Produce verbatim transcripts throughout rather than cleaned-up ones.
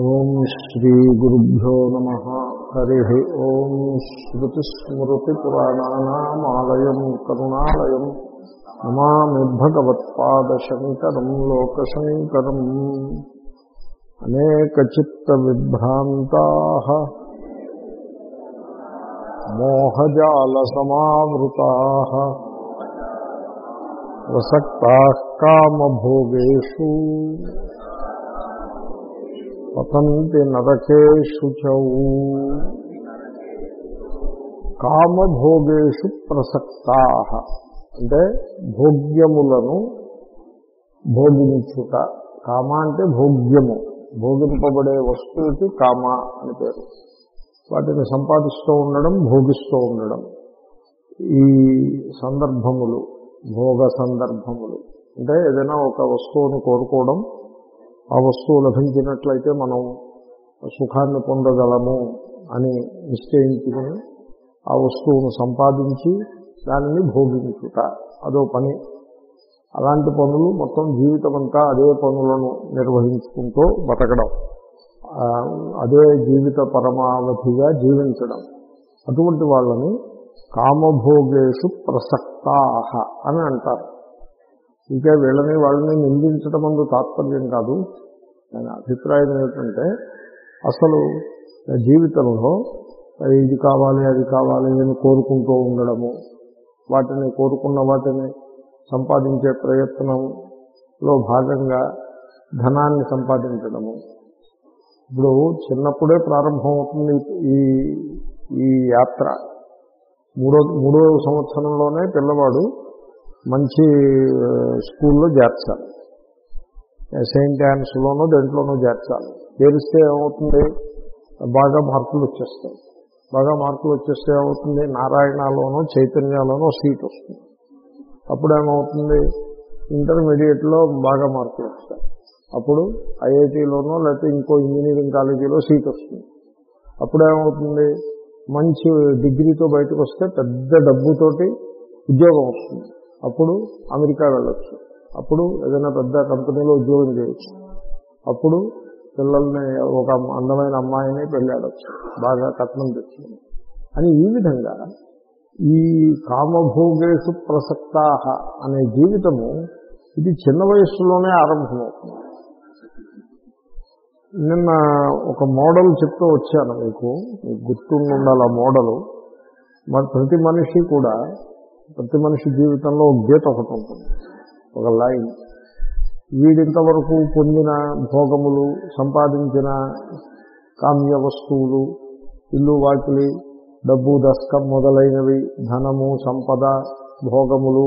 ఓం శ్రీ గురుభ్యో నమః హరిః ఓం శ్రుతిస్మృతిపురాణానామాలయం కరుణాలయం నమామి భగవత్పాదశంకరం లోకశంకరం అనేకచిత్తవిభ్రాంతాః మోహజాలసమావృతాః ప్రసక్తాః కామభోగేషు పతంతి నరకేషు చ కామభోగేషు ప్రసక్తాః అంటే భోగ్యములను భోగించుట. కామ అంటే భోగ్యము, భోగింపబడే వస్తువుకి కామ అని పేరు. వాటిని సంపాదిస్తూ ఉండడం, భోగిస్తూ ఉండడం. ఈ సందర్భములు భోగ సందర్భములు అంటే ఏదైనా ఒక వస్తువును కోరుకోవడం, ఆ వస్తువు లభించినట్లయితే మనం సుఖాన్ని పొందగలము అని నిశ్చయించుకుని ఆ వస్తువును సంపాదించి దానిని భోగించుట, అదో పని. అలాంటి పనులు మొత్తం జీవితం అంతా అదే పనులను నిర్వహించుకుంటూ బతకడం, అదే జీవిత పరమావధిగా జీవించడం. అటువంటి వాళ్ళని కామభోగేషు ప్రసక్తాః అని అంటారు. ఇంకా వీళ్ళని వాళ్ళని నిందించడం అందు తాత్పర్యం కాదు. దాని అభిప్రాయం ఏమిటంటే, అసలు జీవితంలో ఇది కావాలి అది కావాలి అని కోరుకుంటూ ఉండడము, వాటిని కోరుకున్న వాటిని సంపాదించే ప్రయత్నంలో భాగంగా ధనాన్ని సంపాదించడము. ఇప్పుడు చిన్నప్పుడే ప్రారంభమవుతుంది ఈ ఈ యాత్ర. మూడో మూడో సంవత్సరంలోనే పిల్లవాడు మంచి స్కూల్లో చేర్చాలి, సెయింట్ యాన్స్లోనూ దేంట్లోనూ చేర్చాలి. చేరిస్తే ఏమవుతుంది, బాగా మార్కులు వచ్చేస్తాయి. బాగా మార్కులు వచ్చేస్తే ఏమవుతుంది, నారాయణలోనూ చైతన్యలోనూ సీట్ వస్తుంది. అప్పుడు ఏమవుతుంది, ఇంటర్మీడియట్లో బాగా మార్కులు వస్తాయి. అప్పుడు ఐఐటీలోనూ లేకపోతే ఇంకో ఇంజనీరింగ్ కాలేజీలో సీట్ వస్తుంది. అప్పుడు ఏమవుతుంది, మంచి డిగ్రీతో బయటకు వస్తే పెద్ద డబ్బుతోటి ఉద్యోగం వస్తుంది. అప్పుడు అమెరికా వెళ్ళొచ్చు. అప్పుడు ఏదైనా పెద్ద కంపెనీలో ఉద్యోగం చేయొచ్చు. అప్పుడు పిల్లల్ని ఒక అందమైన అమ్మాయిని పెళ్ళాడొచ్చు, బాగా కట్నం తెచ్చుకుని అని. ఈ విధంగా ఈ కామభోగేషు ప్రసక్తాః అనే జీవితము ఇది చిన్న వయస్సులోనే ఆరంభమవుతుంది. నిన్న ఒక మోడల్ చెప్తూ వచ్చాను, మీకు మీకు గుర్తుండి ఉండాలి ఆ మోడలు. మన ప్రతి మనిషి కూడా ప్రతి మనిషి జీవితంలో ఒక గీత ఒకటి ఉంటుంది, ఒక లైన్. వీడింతవరకు పొందిన భోగములు, సంపాదించిన కామ్య వస్తువులు, ఇల్లు వాకిలి, డబ్బు దస్కం మొదలైనవి, ధనము సంపద భోగములు,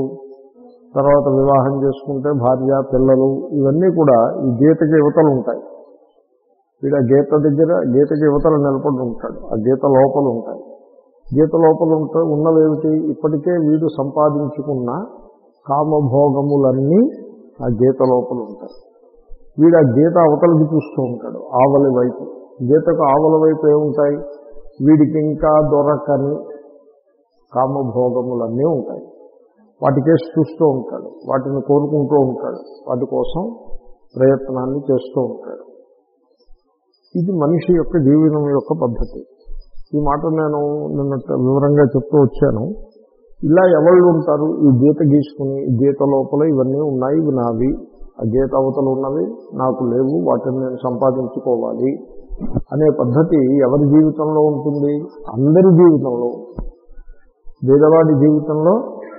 తర్వాత వివాహం చేసుకుంటే భార్య పిల్లలు, ఇవన్నీ కూడా ఈ గీతకి యువతలు ఉంటాయి. వీడు ఆ గీత దగ్గర గీతకి యువతలు నిలబడి ఉంటాడు, ఆ గీత లోపలు ఉంటాయి. గీత లోపల ఉంట ఉన్నవేమిటి, ఇప్పటికే వీడు సంపాదించుకున్న కామభోగములన్నీ ఆ గీత లోపల ఉంటాయి. వీడు ఆ గీత అవతలకి చూస్తూ ఉంటాడు, ఆవలి వైపు. గీతకు ఆవల వైపు ఏముంటాయి, వీడికి ఇంకా దొరకని కామభోగములన్నీ ఉంటాయి. వాటికేసి చూస్తూ ఉంటాడు, వాటిని కోరుకుంటూ ఉంటాడు, వాటి కోసం ప్రయత్నాన్ని చేస్తూ ఉంటాడు. ఇది మనిషి యొక్క జీవనం యొక్క పద్ధతి. ఈ మాట నేను నిన్న వివరంగా చెప్తూ వచ్చాను. ఇలా ఎవళ్ళు ఉంటారు, ఈ గీత గీసుకుని గీత లోపల ఇవన్నీ ఉన్నాయి, ఇవి నావి, ఆ గీత అవతలు ఉన్నవి నాకు లేవు, వాటిని నేను సంపాదించుకోవాలి అనే పద్ధతి ఎవరి జీవితంలో ఉంటుంది, అందరి జీవితంలో. బీదవాడి జీవితంలో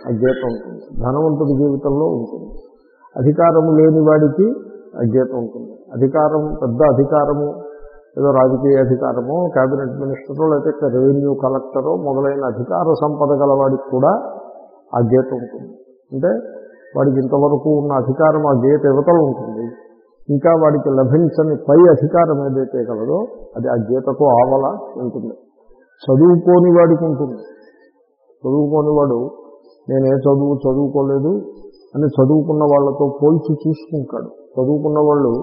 ఆ గీత ఉంటుంది, ధనవంతుడి జీవితంలో ఉంటుంది, అధికారం లేని వాడికి ఆ గీత ఉంటుంది. అధికారం, పెద్ద అధికారము, ఏదో రాజకీయ అధికారము, క్యాబినెట్ మినిస్టరో లేకపోతే రెవెన్యూ కలెక్టరో మొదలైన అధికార సంపద గలవాడికి కూడా ఆ గీత ఉంటుంది. అంటే వాడికి ఇంతవరకు ఉన్న అధికారం ఆ గీత యువతలు ఉంటుంది. ఇంకా వాడికి లభించని పై అధికారం ఏదైతే కలదో అది ఆ గీతకు ఆవల ఉంటుంది. చదువుకోని వాడికి ఉంటుంది. చదువుకోని వాడు నేనే చదువు చదువుకోలేదు అని చదువుకున్న వాళ్ళతో పోల్చి చూసుకుంటాడు. చదువుకున్న వాళ్ళు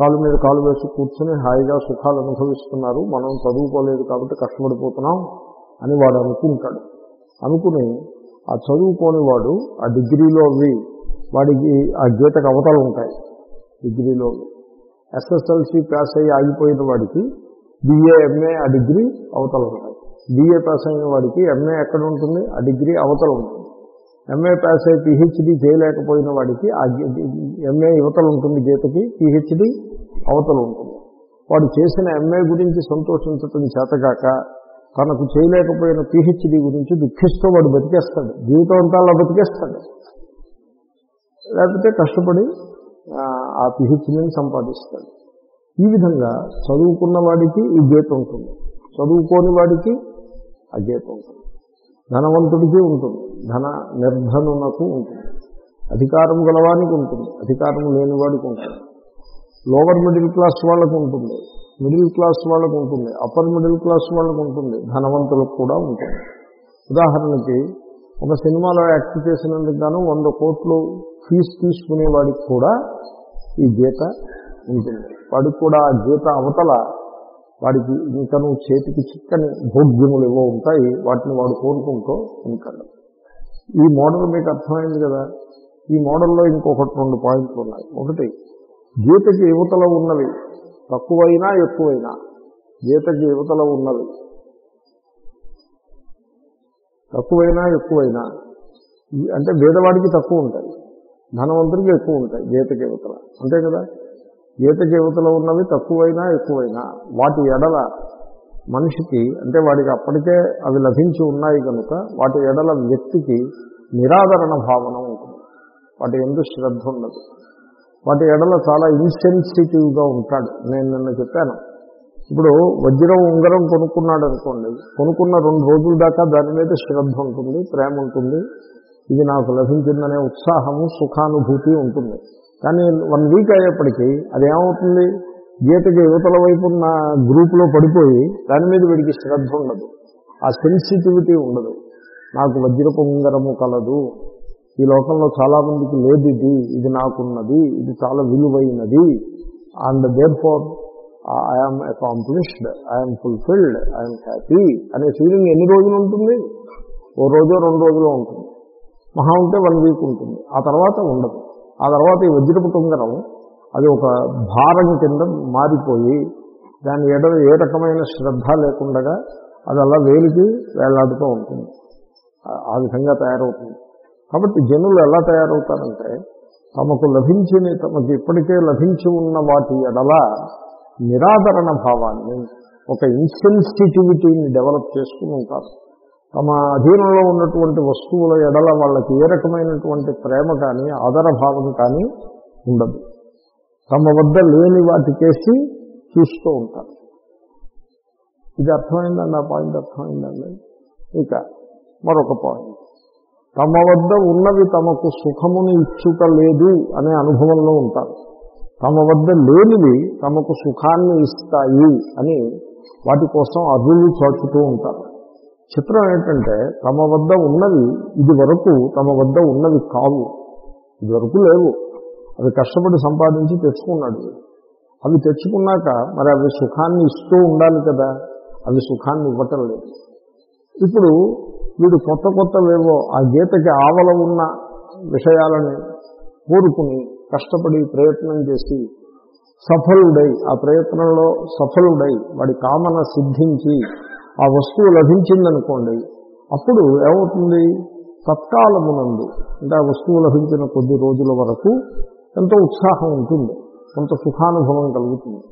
కాలు మీద కాలు వేసి కూర్చొని హాయిగా సుఖాలు అనుభవిస్తున్నారు, మనం చదువుకోలేదు కాబట్టి కష్టపడిపోతున్నాం అని వాడు అనుకుంటాడు. అనుకుని ఆ చదువుకోని వాడు ఆ డిగ్రీలోవి వాడికి ఆ గీతకు అవతలు ఉంటాయి. డిగ్రీలోవి ఎస్ఎస్ఎల్సీ పాస్ అయ్యి ఆగిపోయిన వాడికి బిఏ ఎంఏ ఆ డిగ్రీ అవతల ఉంటాయి. బిఏ పాస్ అయిన వాడికి ఎంఏ ఎక్కడ ఉంటుంది, ఆ డిగ్రీ అవతల ఉంటుంది. ఎంఏ పాస్ అయ్యి పిహెచ్డీ చేయలేకపోయిన వాడికి ఆ ఎంఏ యువతలు ఉంటుంది, గీతకి పిహెచ్డీ అవతలు ఉంటుంది. వాడు చేసిన ఎంఏ గురించి సంతోషించటం చేతగాక తనకు చేయలేకపోయిన పిహెచ్డీ గురించి దుఃఖిస్తూ వాడు బతికేస్తాడు, జీవితం అంతా అలా బతికేస్తాడు. లేకపోతే కష్టపడి ఆ పిహెచ్డీని సంపాదిస్తాడు. ఈ విధంగా చదువుకున్న వాడికి ఈ గీత ఉంటుంది, చదువుకోని వాడికి ఆ గీత ఉంటుంది. ధనవంతుడికి ఉంటుంది, ధన నిర్ధనునకు ఉంటుంది. అధికారం గలవానికి ఉంటుంది, అధికారం లేని వాడికి ఉంటుంది. లోవర్ మిడిల్ క్లాస్ వాళ్ళకు ఉంటుంది, మిడిల్ క్లాస్ వాళ్ళకు ఉంటుంది, అప్పర్ మిడిల్ క్లాస్ వాళ్ళకు ఉంటుంది, ధనవంతులకు కూడా ఉంటుంది. ఉదాహరణకి ఒక సినిమాలో యాక్ట్ చేసినందుకు గాను వంద కోట్లు ఫీజు తీసుకునేవాడికి కూడా ఈ గీత ఉంటుంది. వాడికి కూడా ఆ గీత అవతల వాడికి ఇంకను చేతికి చిక్కని భోగ్యములు ఏవో ఉంటాయి, వాటిని వాడు కోరుకుంటూ ఉంటాడు. ఈ మోడల్ మీకు అర్థమైంది కదా. ఈ మోడల్లో ఇంకొకటి రెండు పాయింట్లు ఉన్నాయి. ఒకటి, గీతకి యువతలో ఉన్నవి తక్కువైనా ఎక్కువైనా గీతకి యువతలో ఉన్నవి తక్కువైనా ఎక్కువైనా అంటే భేదవాడికి తక్కువ ఉంటాయి, ధనవంతుడికి ఎక్కువ ఉంటాయి. గీతకి యువతల అంతే కదా. గీతకి యువతలో ఉన్నవి తక్కువైనా ఎక్కువైనా వాటి ఎడల మనిషికి అంటే వాడికి అప్పటికే అవి లభించి ఉన్నాయి కనుక వాటి ఎడల వ్యక్తికి నిరాదరణ భావన ఉంటుంది, వాటి ఎందుకు శ్రద్ధ ఉండదు, వాటి ఎడల చాలా ఇన్సెన్సిటివ్గా ఉంటాడు. నేను నిన్న చెప్పాను, ఇప్పుడు వజ్రం ఉంగరం కొనుక్కున్నాడు అనుకోండి, కొనుక్కున్న రెండు రోజుల దాకా దాని మీద శ్రద్ధ ఉంటుంది, ప్రేమ ఉంటుంది, ఇది నాకు లభించిందనే ఉత్సాహము సుఖానుభూతి ఉంటుంది. కానీ వన్ వీక్ అయ్యేప్పటికీ అదేమవుతుంది, గీతకి యువతల వైపు ఉన్న గ్రూప్లో పడిపోయి దాని మీద వీడికి శ్రద్ధ ఉండదు, ఆ సెన్సిటివిటీ ఉండదు. నాకు వజ్రపు ఉంగరము కలదు, ఈ లోకంలో చాలామందికి లేదు, ఇది ఇది నాకున్నది, ఇది చాలా విలువైనది, and therefore I'm accomplished, I'm fulfilled, I'm happy అనే ఫీలింగ్ ఎన్ని రోజులు ఉంటుంది? ఓ రోజో రెండు రోజులో ఉంటుంది, మహా ఉంటే వన్ వీక్ ఉంటుంది. ఆ తర్వాత ఉండదు. ఆ తర్వాత ఈ వజ్రపు ఉంగరం అది ఒక భారం కింద మారిపోయి దాని ఎడ ఏ రకమైన శ్రద్ధ లేకుండా అది అలా వేలికి వేలాడుతూ ఉంటుంది. ఆ విధంగా తయారవుతుంది. కాబట్టి జనులు ఎలా తయారవుతారంటే తమకు లభించిన తమకు ఇప్పటికే లభించి ఉన్న వాటి ఎడల నిరాదరణ భావాన్ని, ఒక ఇన్సెన్సిటివిటీని డెవలప్ చేసుకుని ఉంటారు. తమ అధీనంలో ఉన్నటువంటి వస్తువుల ఎడల వాళ్ళకి ఏ రకమైనటువంటి ప్రేమ కానీ ఆదర భావం కానీ ఉండదు. తమ వద్ద లేని వాటికేసి చూస్తూ ఉంటారు. ఇది అర్థమైందండి, ఆ పాయింట్ అర్థమైందండి. ఇక మరొక పాయింట్, తమ వద్ద ఉన్నవి తమకు సుఖమును ఇచ్చుట లేదు అనే అనుభవంలో ఉంటారు. తమ వద్ద లేనివి తమకు సుఖాన్ని ఇస్తాయి అని వాటి కోసం అర్రులు చాచుతూ ఉంటారు. చిత్రం ఏంటంటే తమ వద్ద ఉన్నవి ఇది వరకు తమ వద్ద ఉన్నవి కావు, ఇది వరకు లేవు, అవి కష్టపడి సంపాదించి తెచ్చుకున్నాడు. అవి తెచ్చుకున్నాక మరి అవి సుఖాన్ని ఇస్తూ ఉండాలి కదా, అవి సుఖాన్ని ఇవ్వటం లేదు. ఇప్పుడు వీడు కొత్త కొత్తవేవో ఆ గీతకి ఆవల ఉన్న విషయాలను కోరుకుని కష్టపడి ప్రయత్నం చేసి సఫలుడై, ఆ ప్రయత్నంలో సఫలుడై వాడి కామన సిద్ధించి ఆ వస్తువు లభించిందనుకోండి, అప్పుడు ఏమవుతుంది, తత్కాలమునందు అంటే ఆ వస్తువు లభించిన కొద్ది రోజుల వరకు ఎంతో ఉత్సాహం ఉంటుంది, కొంత సుఖానుభవం కలుగుతుంది.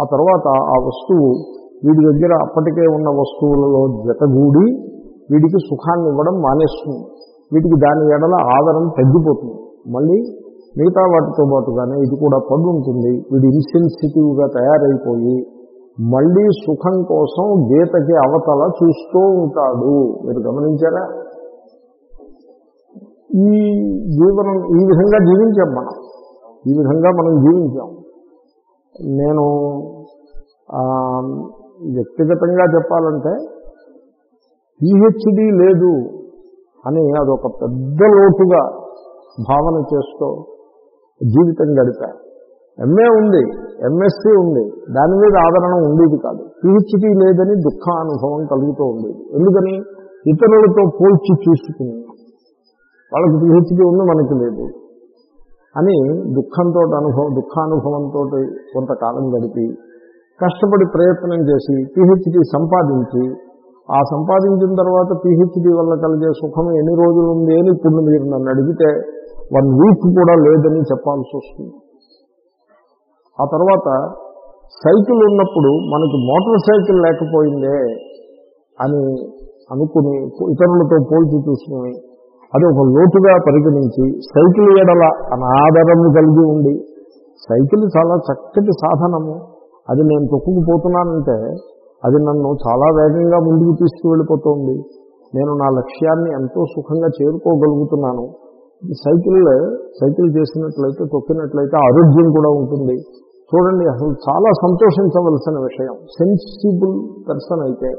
ఆ తర్వాత ఆ వస్తువు వీడి దగ్గర అప్పటికే ఉన్న వస్తువులలో జతగూడి వీడికి సుఖాన్ని ఇవ్వడం మానేస్తుంది. వీటికి దాని ఎడల ఆదరణ తగ్గిపోతుంది. మళ్ళీ మిగతా వాటితో పాటుగానే ఇది కూడా పడు ఉంటుంది. వీడు ఇన్సెన్సిటివ్గా తయారైపోయి మళ్ళీ సుఖం కోసం గీతకి అవతల చూస్తూ ఉంటాడు. మీరు గమనించారా? ఈ జీవనం ఈ విధంగా జీవించాం మనం, ఈ విధంగా మనం జీవించాం. నేను వ్యక్తిగతంగా చెప్పాలంటే పిహెచ్డీ లేదు అని అదొక పెద్ద లోటుగా భావన చేస్తూ జీవితం గడిపా. ఎంఏ ఉంది, ఎంఎస్సీ ఉంది, దాని మీద ఆదరణ ఉండేది కాదు. పిహెచ్డీ లేదని దుఃఖానుభవం కలుగుతూ ఉండేది. ఎందుకని? ఇతరులతో పోల్చి చూసుకుని వాళ్ళకి పిహెచ్డీ ఉంది మనకి లేదు, అని దుఃఖంతో అనుభవం దుఃఖానుభవంతో కొంతకాలం గడిపి కష్టపడి ప్రయత్నం చేసి పీహెచ్డీ సంపాదించి ఆ సంపాదించిన తర్వాత పీహెచ్డీ వల్ల కలిగే సుఖం ఎన్ని రోజులు ఉంది అని ఇప్పుడు మీరు నన్ను అడిగితే వన్ వీక్ కూడా లేదని చెప్పాల్సి వస్తుంది. ఆ తర్వాత సైకిల్ ఉన్నప్పుడు మనకి మోటార్ సైకిల్ లేకపోయిందే అని అనుకుని ఇతరులతో పోల్చి చూసుకుని అది ఒక లోటుగా పరిగణించి సైకిల్ ఎడల అనాదరము కలిగి ఉండి, సైకిల్ చాలా చక్కటి సాధనము, అది నేను తొక్కుకుపోతున్నానంటే అది నన్ను చాలా వేగంగా ముందుకు తీసుకువెళ్ళిపోతుంది, నేను నా లక్ష్యాన్ని ఎంతో సుఖంగా చేరుకోగలుగుతున్నాను, సైకిల్ సైకిల్ చేసినట్లయితే తొక్కినట్లయితే ఆరోగ్యం కూడా ఉంటుంది, చూడండి అసలు చాలా సంతోషించవలసిన విషయం. సెన్సిబుల్ పర్సన్ అయితే,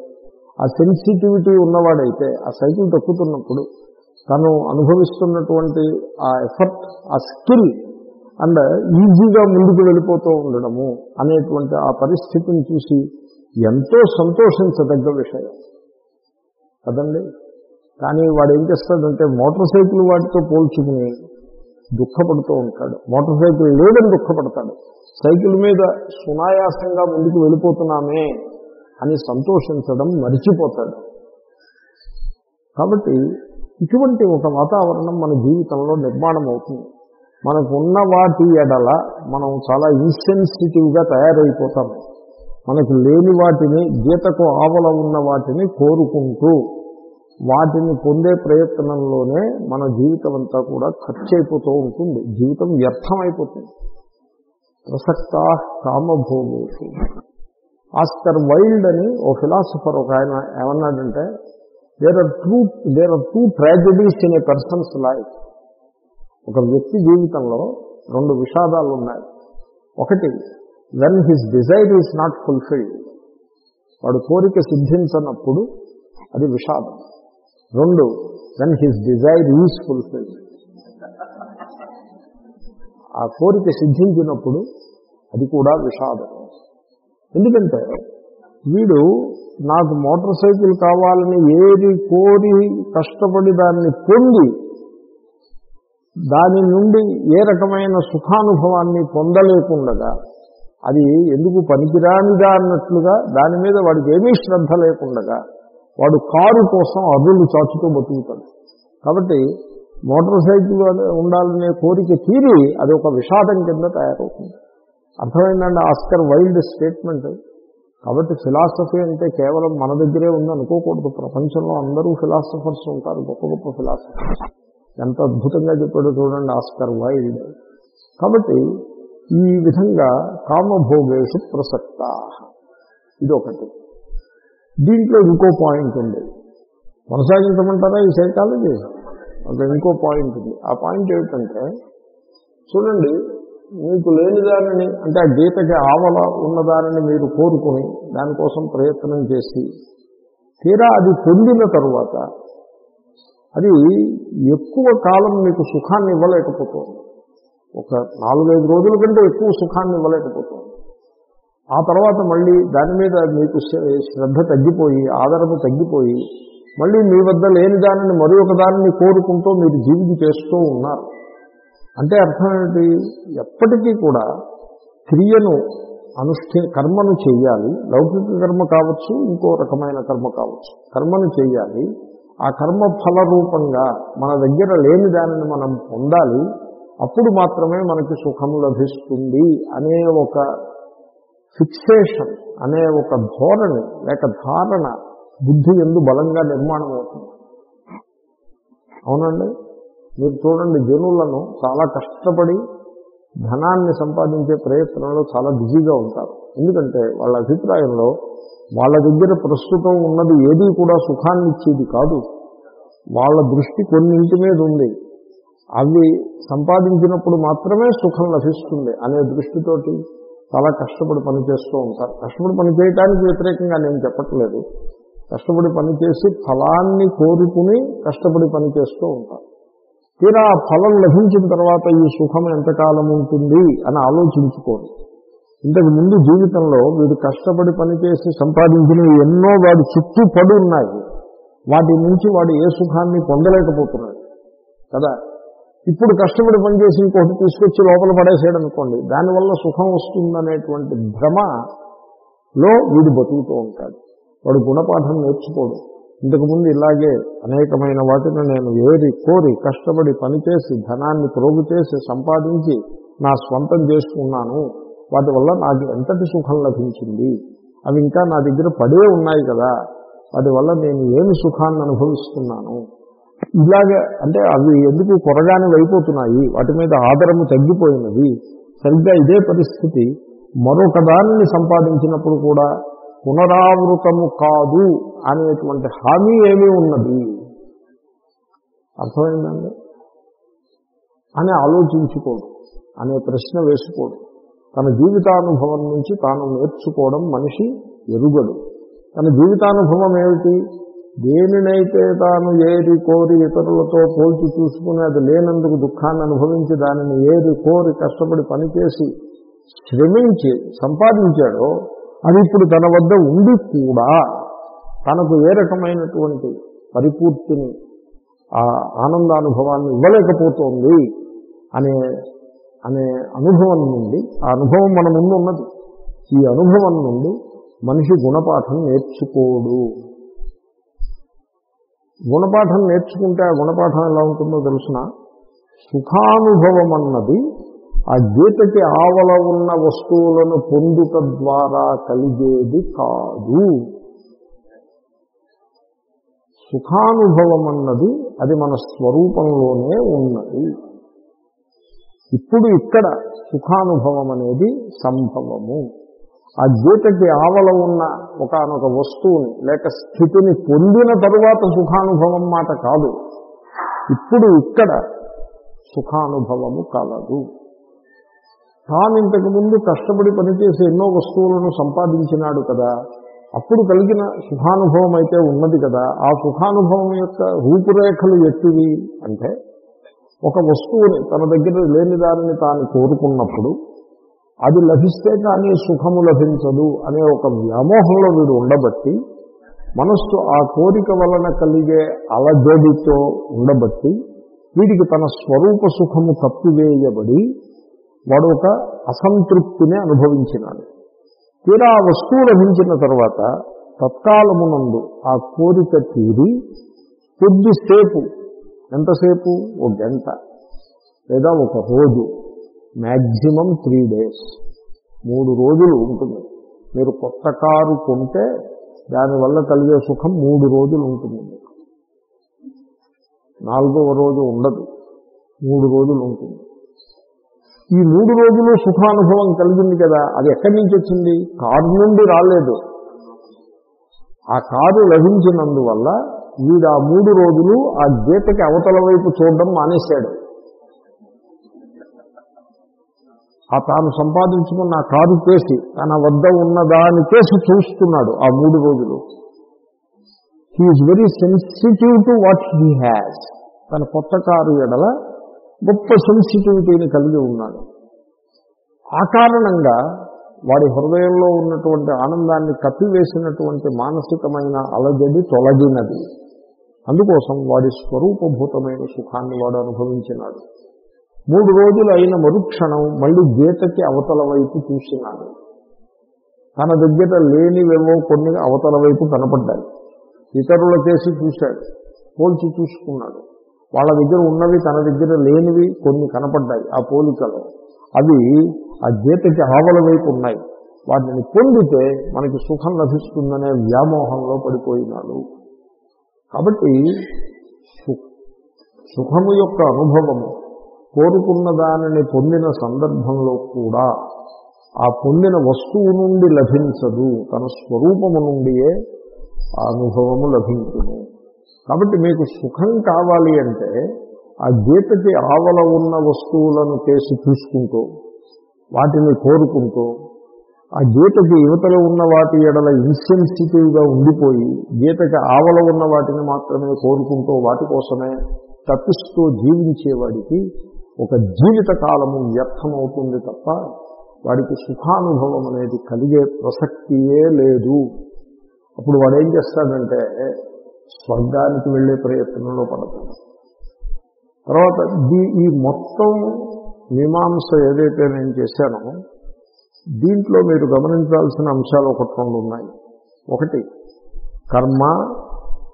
ఆ సెన్సిటివిటీ ఉన్నవాడైతే ఆ సైకిల్ తొక్కుతున్నప్పుడు తను అనుభవిస్తున్నటువంటి ఆ ఎఫర్ట్, ఆ స్కిల్ అండ్ ఈజీగా ముందుకు వెళ్ళిపోతూ ఉండడము అనేటువంటి ఆ పరిస్థితిని చూసి ఎంతో సంతోషించదగ్గ విషయం కదండి. కానీ వాడు ఏం చేస్తాడంటే మోటార్ సైకిల్ వాటితో పోల్చుకుని దుఃఖపడుతూ ఉంటాడు, మోటార్ సైకిల్ లేదని దుఃఖపడతాడు, సైకిల్ మీద సునాయాసంగా ముందుకు వెళ్ళిపోతున్నామే అని సంతోషించడం మరిచిపోతాడు. కాబట్టి ఇటువంటి ఒక వాతావరణం మన జీవితంలో నిర్మాణం అవుతుంది. మనకు ఉన్న వాటి ఎడల మనం చాలా ఇన్సెన్సిటివ్గా తయారైపోతాము, మనకు లేని వాటిని, గీతకు ఆవల ఉన్న వాటిని కోరుకుంటూ వాటిని పొందే ప్రయత్నంలోనే మన జీవితం అంతా కూడా ఖర్చు అయిపోతూ ఉంటుంది, జీవితం వ్యర్థమైపోతుంది. ప్రసక్త కామభోగేషు. ఆస్కర్ వైల్డ్ అని ఓ ఫిలాసఫర్ ఒక ఆయన ఏమన్నాడంటే, there are two there are two tragedies in a person's life. ఒక వ్యక్తి జీవితంలో రెండు విషాదాలు ఉన్నాయి. ఒకటి, when his desire is not fulfilled, వాడు కోరిక సిద్ధించనప్పుడు అది విషాదం. రెండు, when his desire is fulfilled, ఆ కోరిక సిద్ధించినప్పుడు అది కూడా విషాదం. ఎందుకంటే వీడు నాకు మోటార్ సైకిల్ కావాలని ఏది కోరి కష్టపడి దాన్ని పొంది దాని నుండి ఏ రకమైన సుఖానుభవాన్ని పొందలేకుండగా, అది ఎందుకు పనికిరానిదా అన్నట్లుగా దాని మీద వాడికి ఏమీ శ్రద్ధ లేకుండగా వాడు కారు కోసం అదులు చాచుతూ బతుకుతాడు. కాబట్టి మోటార్ సైకిల్ ఉండాలనే కోరిక తీరి అది ఒక విషాదం కింద తయారవుతుంది. అర్థమైందండి ఆస్కర్ వైల్డ్ స్టేట్మెంట్. కాబట్టి ఫిలాసఫీ అంటే కేవలం మన దగ్గరే ఉందనుకోకూడదు, ప్రపంచంలో అందరూ ఫిలాసఫర్స్ ఉంటారు, గొప్ప గొప్ప ఫిలాసఫర్స్. ఎంత అద్భుతంగా చెప్పాడో చూడండి ఆస్కర్ వైల్డ్. కాబట్టి ఈ విధంగా కామభోగేషు ప్రసక్త, ఇదొకటి. దీంట్లో ఇంకో పాయింట్ ఉంది, కొనసాగించమంటారా ఈ సైకాలజీ? అంటే ఇంకో పాయింట్ ఉంది. ఆ పాయింట్ ఏమిటంటే, చూడండి మీకు లేని దానిని, అంటే ఆ గీతకి ఆవల ఉన్నదానిని మీరు కోరుకుని దానికోసం ప్రయత్నం చేసి తీరా అది పొందిన తరువాత అది ఎక్కువ కాలం మీకు సుఖాన్ని ఇవ్వలేకపోతుంది, ఒక నాలుగైదు రోజుల కంటే ఎక్కువ సుఖాన్ని ఇవ్వలేకపోతుంది. ఆ తర్వాత మళ్ళీ దాని మీద మీకు శ్రద్ధ తగ్గిపోయి, ఆదరణ తగ్గిపోయి, మళ్ళీ మీ వద్ద లేని దానిని మరి ఒక దానిని కోరుకుంటూ మీరు జీవితం చేస్తూ ఉన్నారు. అంటే అర్థం ఏంటి? ఎప్పటికీ కూడా క్రియను అనుష్ఠే కర్మను చేయాలి, లౌకిక కర్మ కావచ్చు, ఇంకో రకమైన కర్మ కావచ్చు, కర్మను చేయాలి. ఆ కర్మ ఫల రూపంగా మన దగ్గర లేని దానిని మనం పొందాలి, అప్పుడు మాత్రమే మనకి సుఖం లభిస్తుంది అనే ఒక ఫిక్సేషన్, అనే ఒక ధోరణి లేక ధారణ బుద్ధి ఎందు బలంగా నిర్మాణం అవుతుంది. అవునండి, మీరు చూడండి జనులను చాలా కష్టపడి ధనాన్ని సంపాదించే ప్రయత్నంలో చాలా బిజీగా ఉంటారు. ఎందుకంటే వాళ్ళ అభిప్రాయంలో వాళ్ళ దగ్గర ప్రస్తుతం ఉన్నది ఏదీ కూడా సుఖాన్ని ఇచ్చేది కాదు, వాళ్ళ దృష్టి కొన్నింటి మీద ఉంది, అవి సంపాదించినప్పుడు మాత్రమే సుఖం లభిస్తుంది అనే దృష్టితోటి చాలా కష్టపడి పనిచేస్తూ ఉంటారు. కష్టపడి పనిచేయడానికి వ్యతిరేకంగా నేను చెప్పట్లేదు, కష్టపడి పనిచేసి ఫలాన్ని కోరుకుని కష్టపడి పనిచేస్తూ ఉంటారు. తీరా ఆ ఫలం లభించిన తర్వాత ఈ సుఖం ఎంతకాలం ఉంటుంది అని ఆలోచించుకోండి. ఇంతకు ముందు జీవితంలో వీడు కష్టపడి పనిచేసి సంపాదించిన ఎన్నో వాడి చుట్టూ పడి ఉన్నాయి, వాటి నుంచి వాడు ఏ సుఖాన్ని పొందలేకపోతున్నాడు కదా. ఇప్పుడు కష్టపడి పనిచేసి ఇంకోటి తీసుకొచ్చి లోపల పడేసాడు అనుకోండి, దానివల్ల సుఖం వస్తుందనేటువంటి భ్రమలో వీడు బతుకుతూ ఉంటాడు. వాడు గుణపాఠం నేర్చుకోడు. ఇంతకుముందు ఇలాగే అనేకమైన వాటిని నేను ఏరి కోరి కష్టపడి పనిచేసి ధనాన్ని ప్రోగు చేసి సంపాదించి నా స్వంతం చేసుకున్నాను, వాటి వల్ల నాకు ఎంతటి సుఖం లభించింది, అవి ఇంకా నా దగ్గర పడే ఉన్నాయి కదా, వాటి వల్ల నేను ఏమి సుఖాన్ని అనుభవిస్తున్నాను, ఇలాగే అంటే అవి ఎందుకు కొరగానే అయిపోతున్నాయి, వాటి మీద ఆధారము తగ్గిపోయినది. సరిగ్గా ఇదే పరిస్థితి మరొక దానిని సంపాదించినప్పుడు కూడా పునరావృతము కాదు అనేటువంటి హామీ ఏమీ ఉన్నది, అర్థమైందండి, అని ఆలోచించుకోడు, అనే ప్రశ్న వేసుకోడు. తన జీవితానుభవం నుంచి తాను నేర్చుకోవడం మనిషి ఎరుగడు. తన జీవితానుభవం ఏమిటి? దేనినైతే తాను ఏరి కోరి ఇతరులతో పోల్చి చూసుకుని అది లేనందుకు దుఃఖాన్ని అనుభవించి దానిని ఏరి కోరి కష్టపడి పనిచేసి శ్రమించి సంపాదించాడో అది ఇప్పుడు తన వద్ద ఉండి కూడా తనకు ఏ రకమైనటువంటి పరిపూర్తిని, ఆ ఆనందానుభవాన్ని ఇవ్వలేకపోతుంది అనే అనే అనుభవం నుండి, ఆ అనుభవం మన ముందు ఉన్నది, ఈ అనుభవం నుండి మనిషి గుణపాఠం నేర్చుకోడు. గుణపాఠం నేర్చుకుంటే ఆ గుణపాఠం ఎలా ఉంటుందో తెలుసిన, సుఖానుభవం అన్నది ఆ గీతకి ఆవల ఉన్న వస్తువులను పొందుట ద్వారా కలిగేది కాదు. సుఖానుభవం అన్నది అది మన స్వరూపంలోనే ఉన్నది. ఇప్పుడు ఇక్కడ సుఖానుభవం అనేది సంభవము. ఆ గీతకి ఆవల ఉన్న ఒకానొక వస్తువుని లేక స్థితిని పొందిన తరువాత సుఖానుభవం మాట కాదు. ఇప్పుడు ఇక్కడ సుఖానుభవము కలదు. తాను ఇంతకుముందు కష్టపడి పనిచేసి ఎన్నో వస్తువులను సంపాదించినాడు కదా, అప్పుడు కలిగిన సుఖానుభవం అయితే ఉన్నది కదా. ఆ సుఖానుభవం యొక్క రూపురేఖలు ఎట్టివి అంటే, ఒక వస్తువుని తన దగ్గర లేని దానిని తాను కోరుకున్నప్పుడు అది లభిస్తే కానీ సుఖము లభించదు అనే ఒక వ్యామోహంలో వీడు ఉండబట్టి, మనస్సు ఆ కోరిక వలన కలిగే అలజడితో ఉండబట్టి వీడికి తన స్వరూప సుఖము తప్పివేయబడి వాడు ఒక అసంతృప్తిని అనుభవించినాడు. తీరా ఆ వస్తువు లభించిన తర్వాత తత్కాలమునందు ఆ కోరిక తీరి కొద్దిసేపు, ఎంతసేపు, ఒక గంట లేదా ఒక రోజు, మ్యాక్సిమం త్రీ డేస్ మూడు రోజులు ఉంటుంది. మీరు కొత్త కారు కొంటే దానివల్ల కలిగే సుఖం మూడు రోజులు ఉంటుంది, నాలుగవ రోజు ఉండదు, మూడు రోజులు ఉంటుంది. ఈ మూడు రోజులు సుఖానుభవం కలిగింది కదా, అది ఎక్కడి నుంచి వచ్చింది? కారు నుండి రాలేదు. ఆ కారు లభించినందువల్ల వీడు ఆ మూడు రోజులు ఆ గీతకి అవతల వైపు చూడడం మానేశాడు. ఆ తాను సంపాదించుకున్న ఆ కారు కేసి, తన వద్ద ఉన్న దాని కేసి చూస్తున్నాడు ఆ మూడు రోజులు. He is very sensitive to what he has. తన కొత్త కారు ఎడల గొప్ప సెన్సిటివిటీని కలిగి ఉన్నాడు. ఆ కారణంగా వాడి హృదయంలో ఉన్నటువంటి ఆనందాన్ని కప్పివేసినటువంటి మానసికమైన అలజడి తొలగినది. అందుకోసం వాడి స్వరూపభూతమైన సుఖాన్ని వాడు అనుభవించినాడు. మూడు రోజులు అయిన మరుక్షణం మళ్ళీ గీతకి అవతల వైపు చూసినాడు. తన దగ్గర లేనివేమో కొన్ని అవతల వైపు కనపడ్డాయి. ఇతరుల చేసి చూశాడు, పోల్చి చూసుకున్నాడు. వాళ్ళ దగ్గర ఉన్నవి తన దగ్గర లేనివి కొన్ని కనపడ్డాయి. ఆ పోలికలో అవి ఆ గీతకి ఆవల వైపు ఉన్నాయి. వాటిని పొందితే మనకి సుఖం లభిస్తుందనే వ్యామోహంలో పడిపోయినాడు. కాబట్టి సుఖము యొక్క అనుభవము కోరుకున్న దానిని పొందిన సందర్భంలో కూడా ఆ పొందిన వస్తువు నుండి లభించదు, తన స్వరూపము నుండియే ఆ అనుభవము లభించును. కాబట్టి మీకు సుఖం కావాలి అంటే ఆ గీతకి ఆవల ఉన్న వస్తువులను చేసి చూసుకుంటూ వాటిని కోరుకుంటూ ఆ గీతకి యువతలో ఉన్న వాటి ఎడల ఇన్సెన్సిటివ్గా ఉండిపోయి గీతకి ఆవల ఉన్న వాటిని మాత్రమే కోరుకుంటూ వాటి కోసమే తప్పిస్తూ జీవించేవాడికి ఒక జీవిత కాలము వ్యర్థమవుతుంది తప్ప వాడికి సుఖానుభవం అనేది కలిగే ప్రసక్తియే లేదు. అప్పుడు వాడేం చేస్తాడంటే స్వర్గానికి వెళ్ళే ప్రయత్నంలో పడతాడు. తర్వాత దీ ఈ మొత్తం మీమాంస ఏదైతే నేను చేశానో దీంట్లో మీరు గమనించాల్సిన అంశాలు ఒకటి రెండు ఉన్నాయి. ఒకటి కర్మ,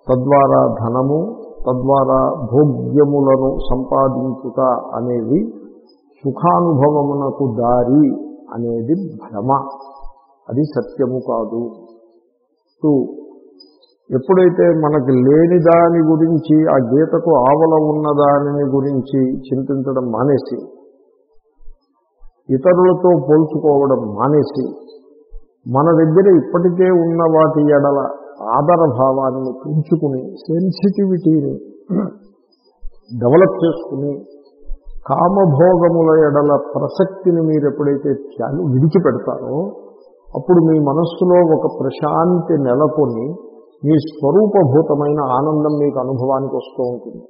తద్వారా ధనము, తద్వారా భోగ్యములను సంపాదించుట అనేది సుఖానుభవమునకు దారి అనేది భ్రమ, అది సత్యము కాదు. టూ, ఎప్పుడైతే మనకి లేని దాని గురించి, ఆ గీతకు ఆవల ఉన్న దానిని గురించి చింతించడం మానేసి, ఇతరులతో పోల్చుకోవడం మానేసి, మన దగ్గర ఇప్పటికే ఉన్న వాటి ఎడల ఆదరభావాన్ని పెంచుకుని, సెన్సిటివిటీని డెవలప్ చేసుకుని, కామభోగముల ఎడల ప్రసక్తిని మీరు ఎప్పుడైతే త్యాగం విడిచిపెడతారో, అప్పుడు మీ మనస్సులో ఒక ప్రశాంతి నెలకొని మీ స్వరూపభూతమైన ఆనందం మీకు అనుభవానికి వస్తూ ఉంటుంది.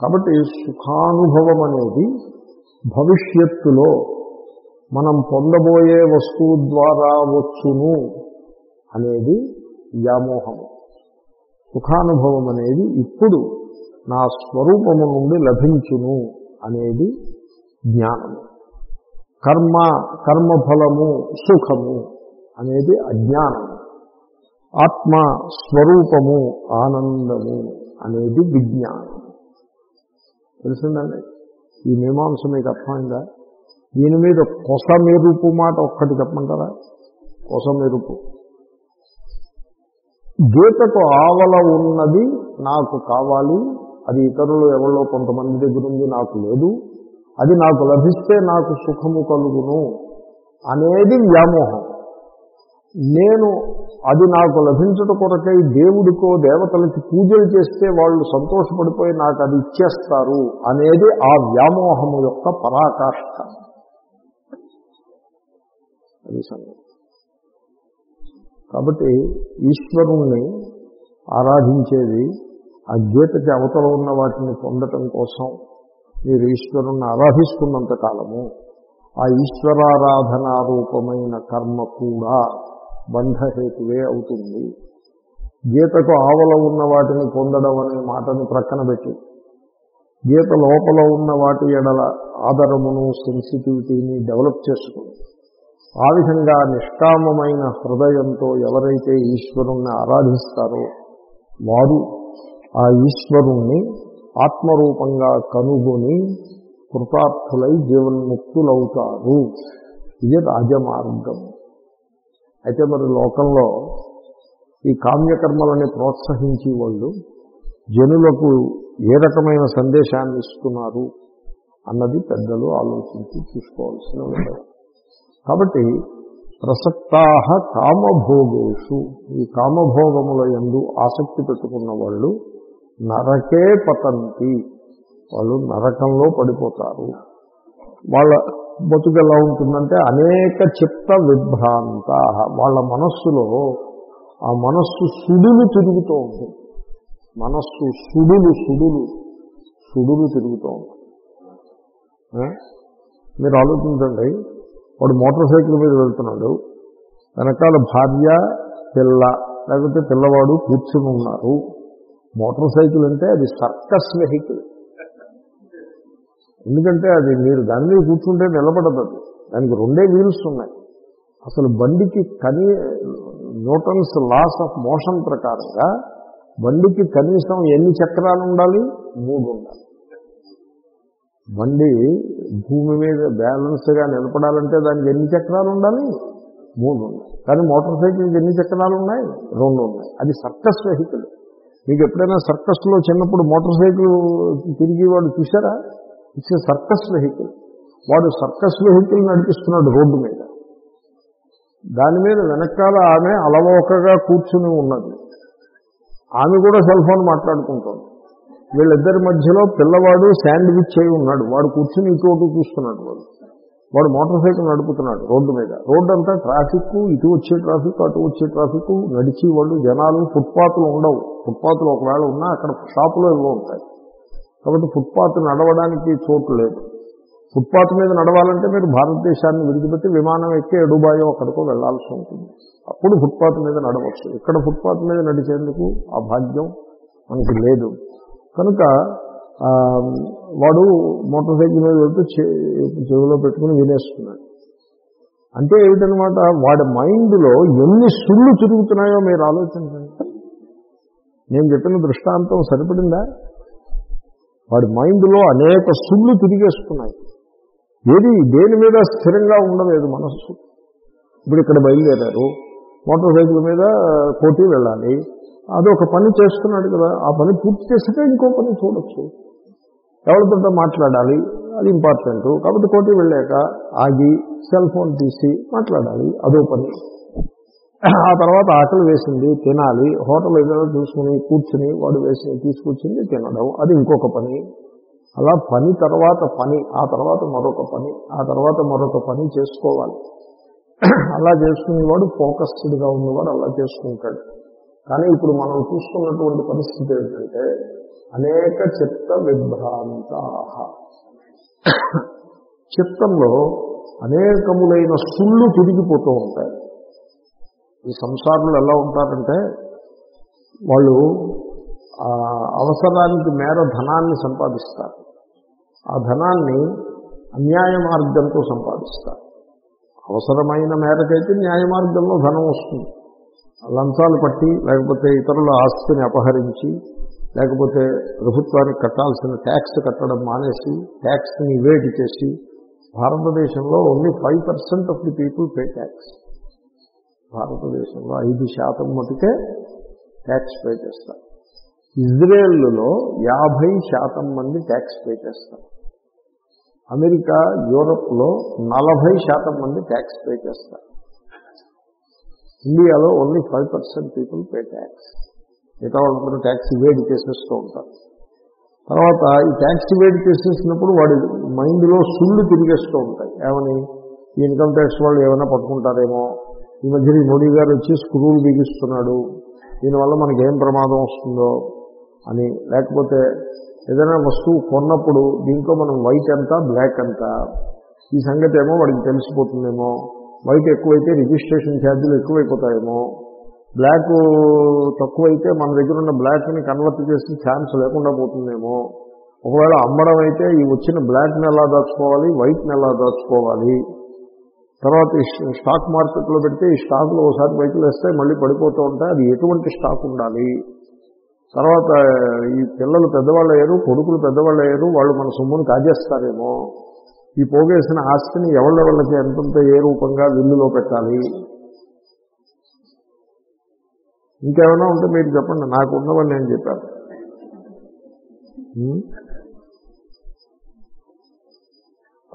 కాబట్టి సుఖానుభవం అనేది భవిష్యత్తులో మనం పొందబోయే వస్తువు ద్వారా వచ్చును అనేది వ్యామోహము. సుఖానుభవం అనేది ఇప్పుడు నా స్వరూపము నుండి లభించును అనేది జ్ఞానము. కర్మ, కర్మఫలము, సుఖము అనేది అజ్ఞానము. ఆత్మ, స్వరూపము, ఆనందము అనేది విజ్ఞానం. తెలిసిందండి ఈ మీమాంస మీకు అర్థమైందా? దీని మీద కొసమెరుపు మాట ఒక్కటి చెప్పమంటారా? కొసమెరుపు, గీతకు ఆవల ఉన్నది నాకు కావాలి, అది ఇతరులు ఎవరో కొంతమంది దగ్గర ఉంది, నాకు లేదు, అది నాకు లభిస్తే నాకు సుఖము కలుగును అనేది వ్యామోహం. నేను అది నాకు లభించట కొరకై దేవుడికో దేవతలకి పూజలు చేస్తే వాళ్ళు సంతోషపడిపోయి నాకు అది ఇచ్చేస్తారు అనేది ఆ వ్యామోహము యొక్క పరాకాష్ఠ. అది సంగతి. కాబట్టి ఈశ్వరుణ్ణి ఆరాధించేది ఆ గీతకి అవతల ఉన్న వాటిని పొందటం కోసం మీరు ఈశ్వరుణ్ణి ఆరాధిస్తున్నంత కాలము ఆ ఈశ్వరారాధనారూపమైన కర్మ కూడా బంధహేతువే అవుతుంది. గీతకు ఆవల ఉన్న వాటిని పొందడం అనే మాటను ప్రక్కన పెట్టి, గీత లోపల ఉన్న వాటి ఎడల ఆదరమును, సెన్సిటివిటీని డెవలప్ చేసుకుని, ఆ విధంగా నిష్కామమైన హృదయంతో ఎవరైతే ఈశ్వరుణ్ణి ఆరాధిస్తారో వారు ఆ ఈశ్వరుణ్ణి ఆత్మరూపంగా కనుగొని కృతార్థులై జీవన్ముక్తులవుతారు. ఇది రాజమార్గం. అయితే మరి లోకంలో ఈ కామ్యకర్మలని ప్రోత్సహించి వాళ్ళు జనులకు ఏ రకమైన సందేశాన్ని ఇస్తున్నారు అన్నది పెద్దలు ఆలోచించి చూసుకోవాల్సిన విషయం. కాబట్టి ప్రసక్తాహ కామభోగేషు, ఈ కామభోగముల యందు ఆసక్తి పెట్టుకున్న వాళ్ళు నరకే పతంతి, వాళ్ళు నరకంలో పడిపోతారు. వాళ్ళ బతుకు ఎలా ఉంటుందంటే అనేక చిత్త విభ్రాంత, వాళ్ళ మనస్సులో ఆ మనస్సు సుడులు తిరుగుతూ ఉంటుంది. మనస్సు సుడులు సుడులు సుడులు తిరుగుతూ ఉంటుంది. మీరు ఆలోచించండి, వాడు మోటార్ సైకిల్ మీద వెళ్తున్నాడు, వెనకాల భార్య, పిల్ల, లేకపోతే పిల్లవాడు కూర్చుని ఉన్నారు. మోటార్ సైకిల్ అంటే అది సర్కస్ వెహికల్. ఎందుకంటే అది మీరు దాని మీద కూర్చుంటే నిలబడదు, దానికి రెండే వీల్స్ ఉన్నాయి. అసలు బండికి కనీ న్యూటన్స్ లాస్ ఆఫ్ మోషన్ ప్రకారంగా బండికి కనీసం ఎన్ని చక్రాలు ఉండాలి? మూడు ఉండాలి. బండి భూమి మీద బ్యాలెన్స్గా నిలబడాలంటే దానికి ఎన్ని చక్రాలు ఉండాలి? మూడు ఉండాలి. కానీ మోటార్ సైకిల్కి ఎన్ని చక్రాలు ఉన్నాయి? రెండు ఉన్నాయి. అది సర్కస్ వెహికల్. మీకు ఎప్పుడైనా సర్కస్లో చిన్నప్పుడు మోటార్ సైకిల్ తిరిగి వాడు చూశారా? It's a circus vehicle. వాడు సర్కస్ వెహికల్ నడిపిస్తున్నాడు రోడ్డు మీద, దాని మీద వెనకాల ఆమె అలవోకగా కూర్చుని ఉన్నది, ఆమె కూడా సెల్ ఫోన్ మాట్లాడుకుంటాడు. వీళ్ళిద్దరి మధ్యలో పిల్లవాడు శాండ్విచ్ అయి ఉన్నాడు, వాడు కూర్చుని ఇటు చూస్తున్నాడు, వాడు వాడు మోటార్ సైకిల్ నడుపుతున్నాడు రోడ్డు మీద. రోడ్డు అంతా ట్రాఫిక్, ఇటు వచ్చే ట్రాఫిక్, అటు వచ్చే ట్రాఫిక్, నడిచి వాళ్ళు జనాలు. ఫుట్పాత్లు ఉండవు, ఫుట్పాత్లు ఒకవేళ ఉన్నా అక్కడ షాపులో ఇవ్వ ఉంటాయి, కాబట్టి ఫుట్పాత్ నడవడానికి చోటు లేదు. ఫుట్పాత్ మీద నడవాలంటే మీరు భారతదేశాన్ని విడిచిపెట్టి విమానం ఎక్కే దుబాయో అక్కడికో వెళ్లాల్సి ఉంటుంది, అప్పుడు ఫుట్పాత్ మీద నడవచ్చు. ఇక్కడ ఫుట్పాత్ మీద నడిచేందుకు ఆ భాగ్యం మనకి లేదు కనుక వాడు మోటార్ సైకిల్ మీద వెళ్తూ చెవిలో పెట్టుకుని వినేస్తున్నాడు. అంటే ఏమిటనమాట, వాడి మైండ్లో ఎన్ని సుళ్ళు తిరుగుతున్నాయో మీరు ఆలోచించండి. నేను చెప్పిన దృష్టాంతం సరిపడిందా? వాడి మైండ్లో అనేక సుళ్ళు తిరిగేస్తున్నాయి. ఏది దేని మీద స్థిరంగా ఉండలేదు మనస్సు. ఇప్పుడు ఇక్కడ బయలుదేరారు, మోటార్ సైకిల్ మీద కోటి వెళ్ళాలి, అదొక పని చేస్తున్నాడు కదా, ఆ పని పూర్తి చేస్తే ఇంకో పని చూడొచ్చు, ఎవరితో మాట్లాడాలి, అది ఇంపార్టెంట్ కాబట్టి కోటి వెళ్ళాక ఆగి సెల్ ఫోన్ తీసి మాట్లాడాలి, అదో పని. ఆ తర్వాత ఆకలి వేసింది తినాలి, హోటల్ ఏదైనా చూసుకుని కూర్చుని వాడు వేసి తీసుకూర్చుని తినడం, అది ఇంకొక పని. అలా పని తర్వాత పని, ఆ తర్వాత మరొక పని, ఆ తర్వాత మరొక పని చేసుకోవాలి. అలా చేసుకునేవాడు ఫోకస్డ్గా ఉన్నవాడు అలా చేసుకుంటాడు. కానీ ఇప్పుడు మనం చూసుకున్నటువంటి పరిస్థితి ఏంటంటే అనేక చిత్త విభ్రాంత, చిత్తంలో అనేకములైన సుళ్ళు తిరిగిపోతూ ఉంటాయి. ఈ సంసారంలో ఎలా ఉంటారంటే వాళ్ళు అవసరానికి మేర ధనాన్ని సంపాదిస్తారు, ఆ ధనాన్ని అన్యాయ మార్గంతో సంపాదిస్తారు. అవసరమైన మేరకైతే న్యాయ మార్గంలో ధనం వస్తుంది, లంచాలు పట్టి, లేకపోతే ఇతరుల ఆస్తిని అపహరించి, లేకపోతే ప్రభుత్వానికి కట్టాల్సిన ట్యాక్స్ కట్టడం మానేసి ట్యాక్స్ని ఇవేట్ చేసి. భారతదేశంలో only five percent of the people pay tax. భారతదేశంలో ఐదు శాతం మటుకే ట్యాక్స్ పే చేస్తారు. ఇజ్రాయెల్లో యాభై శాతం మంది ట్యాక్స్ పే చేస్తారు. అమెరికా, యూరప్లో నలభై శాతం మంది ట్యాక్స్ పే చేస్తారు. ఇండియాలో only five percent people pay tax. మిగతా వాళ్ళందరూ ట్యాక్స్ ఇవేట్ చేసేస్తూ ఉంటారు. తర్వాత ఈ ట్యాక్స్ ఇవేట్ చేసేసినప్పుడు వాడి మైండ్లో సుళ్ళు తిరిగేస్తూ ఉంటాయి. ఏమని, ఈ ఇన్కమ్ ట్యాక్స్ వాళ్ళు ఏమైనా పట్టుకుంటారేమో, ఈ మధ్య ఈ మోడీ గారు వచ్చి స్క్రూలు బిగిస్తున్నాడు, దీనివల్ల మనకి ఏం ప్రమాదం వస్తుందో అని, లేకపోతే ఏదైనా వస్తువు కొన్నప్పుడు దీంట్లో మనం వైట్ ఎంత బ్లాక్ ఎంత, ఈ సంగతి ఏమో వాడికి తెలిసిపోతుందేమో, వైట్ ఎక్కువైతే రిజిస్ట్రేషన్ ఛార్జీలు ఎక్కువైపోతాయేమో, బ్లాక్ తక్కువైతే మన దగ్గర ఉన్న బ్లాక్ని కన్వర్ట్ చేసే ఛాన్స్ లేకుండా పోతుందేమో, ఒకవేళ అమ్మడం అయితే ఈ వచ్చిన బ్లాక్ని ఎలా దాచుకోవాలి, వైట్ని ఎలా దాచుకోవాలి, తర్వాత స్టాక్ మార్కెట్లో పెడితే ఈ స్టాక్లో ఒకసారి వైట్లు వేస్తే మళ్ళీ పడిపోతూ ఉంటాయి, అది ఎటువంటి స్టాక్ ఉండాలి, తర్వాత ఈ పిల్లలు పెద్దవాళ్ళు అయ్యారు, కొడుకులు పెద్దవాళ్ళు అయ్యారు, వాళ్ళు మన సొమ్మును కాజేస్తారేమో, ఈ పోగేసిన ఆస్తిని ఎవళ్ళెవళ్ళకి ఎంతంత ఏ రూపంగా విల్లులో పెట్టాలి, ఇంకేమైనా ఉంటే మీరు చెప్పండి, నాకు ఉన్నవని నేను చెప్పాను.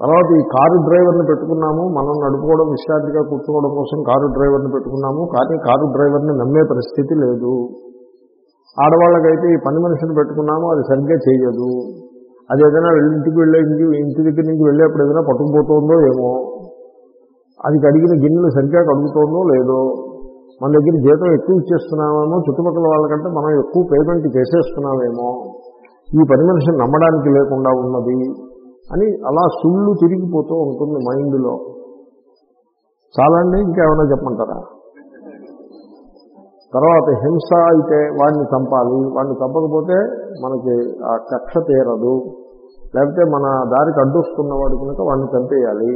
తర్వాత ఈ కారు డ్రైవర్ని పెట్టుకున్నాము, మనం నడుపుకోవడం విశ్రాంతిగా కూర్చోవడం కోసం కారు డ్రైవర్ని పెట్టుకున్నాము, కానీ కారు డ్రైవర్ని నమ్మే పరిస్థితి లేదు. ఆడవాళ్ళకైతే ఈ పని మనిషిని పెట్టుకున్నాము, అది సరిగ్గా చేయదు, అది ఏదైనా ఇంటికి వెళ్ళే ఇంటి దగ్గర నుంచి వెళ్ళేప్పుడు ఏదైనా పట్టుకుపోతుందో ఏమో, అది కడిగిన గిన్నెలు సరిగ్గా కడుగుతుందో లేదో, మన దగ్గర జీతం ఎక్కువ ఇచ్చేస్తున్నామేమో, చుట్టుపక్కల వాళ్ళకంటే మనం ఎక్కువ పేమెంట్ చేసేస్తున్నామేమో, ఈ పని మనిషిని నమ్మడానికి లేకుండా ఉన్నది అని అలా సుళ్ళు తిరిగిపోతూ ఉంటుంది మైండ్లో. చాలా అండి, ఇంకేమైనా చెప్పమంటారా? తర్వాత హింస అయితే వాడిని చంపాలి, వాడిని చంపకపోతే మనకి ఆ కక్ష తీరదు, లేకపోతే మన దారికి అడ్డొస్తున్న వాడి కనుక వాడిని చంపేయాలి,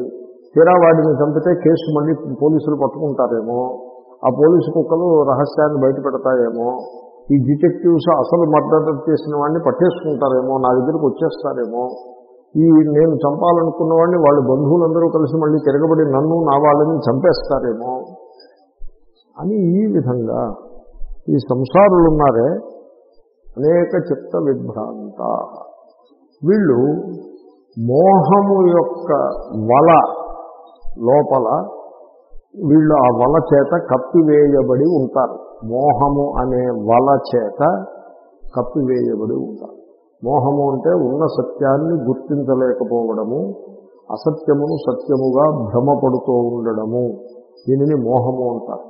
తీరా వాడిని చంపితే కేసు మళ్ళీ పోలీసులు పట్టుకుంటారేమో, ఆ పోలీసు కుక్కలు రహస్యాన్ని బయట పెడతాయేమో, ఈ డిటెక్టివ్స్ అసలు మర్డర్ చేసిన వాడిని పట్టేసుకుంటారేమో, నా దగ్గరికి వచ్చేస్తారేమో, ఈ నేను చంపాలనుకున్న వాడిని వాళ్ళ బంధువులందరూ కలిసి మళ్ళీ తిరగబడి నన్ను నా వాళ్ళని చంపేస్తారేమో అని ఈ విధంగా ఈ సంసారులు ఉన్నారే అనేక చిత్త విభ్రాంత. వీళ్ళు మోహము యొక్క వల లోపల వీళ్ళు ఆ వల చేత కప్పివేయబడి ఉంటారు. మోహము అనే వల చేత కప్పివేయబడి ఉంటారు. మోహము అంటే ఉన్న సత్యాన్ని గుర్తించలేకపోవడము, అసత్యమును సత్యముగా భ్రమపడుతూ ఉండడము, దీనిని మోహము అంటారు.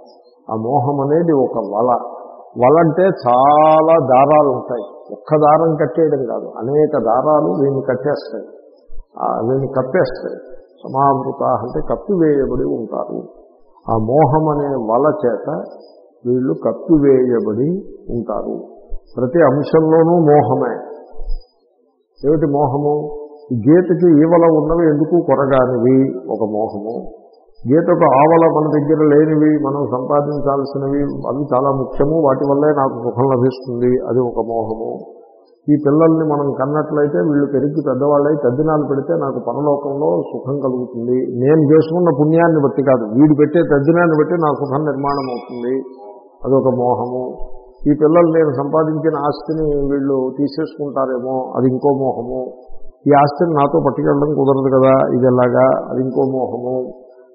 ఆ మోహం అనేది ఒక వల. వల అంటే చాలా దారాలు ఉంటాయి, ఒక్క దారం కట్టేయడం కాదు, అనేక దారాలు వీడిని కట్టేస్తాయి, వీడిని కప్పేస్తాయి. సమావృత అంటే కప్పివేయబడి ఉంటారు. ఆ మోహం అనే వల చేత వీళ్ళు కప్పివేయబడి ఉంటారు. ప్రతి అంశంలోనూ మోహమే. ఏమిటి మోహము? ఈ గీతకి ఈవల ఉన్నవి ఎందుకు కొరగానివి ఒక మోహము. గీతకు ఆవల మన దగ్గర లేనివి, మనం సంపాదించాల్సినవి, అవి చాలా ముఖ్యము, వాటి వల్లే నాకు సుఖం లభిస్తుంది, అది ఒక మోహము. ఈ పిల్లల్ని మనం కన్నట్లయితే వీళ్ళు పెరిగి పెద్దవాళ్ళై తద్దినాలు పెడితే నాకు పరలోకంలో సుఖం కలుగుతుంది, నేను చేసుకున్న పుణ్యాన్ని బట్టి కాదు, వీడు పెట్టే తద్దినాన్ని బట్టి నా సుఖం నిర్మాణం అవుతుంది, అదొక మోహము. ఈ పిల్లలు నేను సంపాదించిన ఆస్తిని వీళ్ళు తీసేసుకుంటారేమో, అది ఇంకో మోహము. ఈ ఆస్తిని నాతో పట్టుకెళ్ళడం కుదరదు కదా, ఇది ఎలాగా, అది ఇంకో మోహము.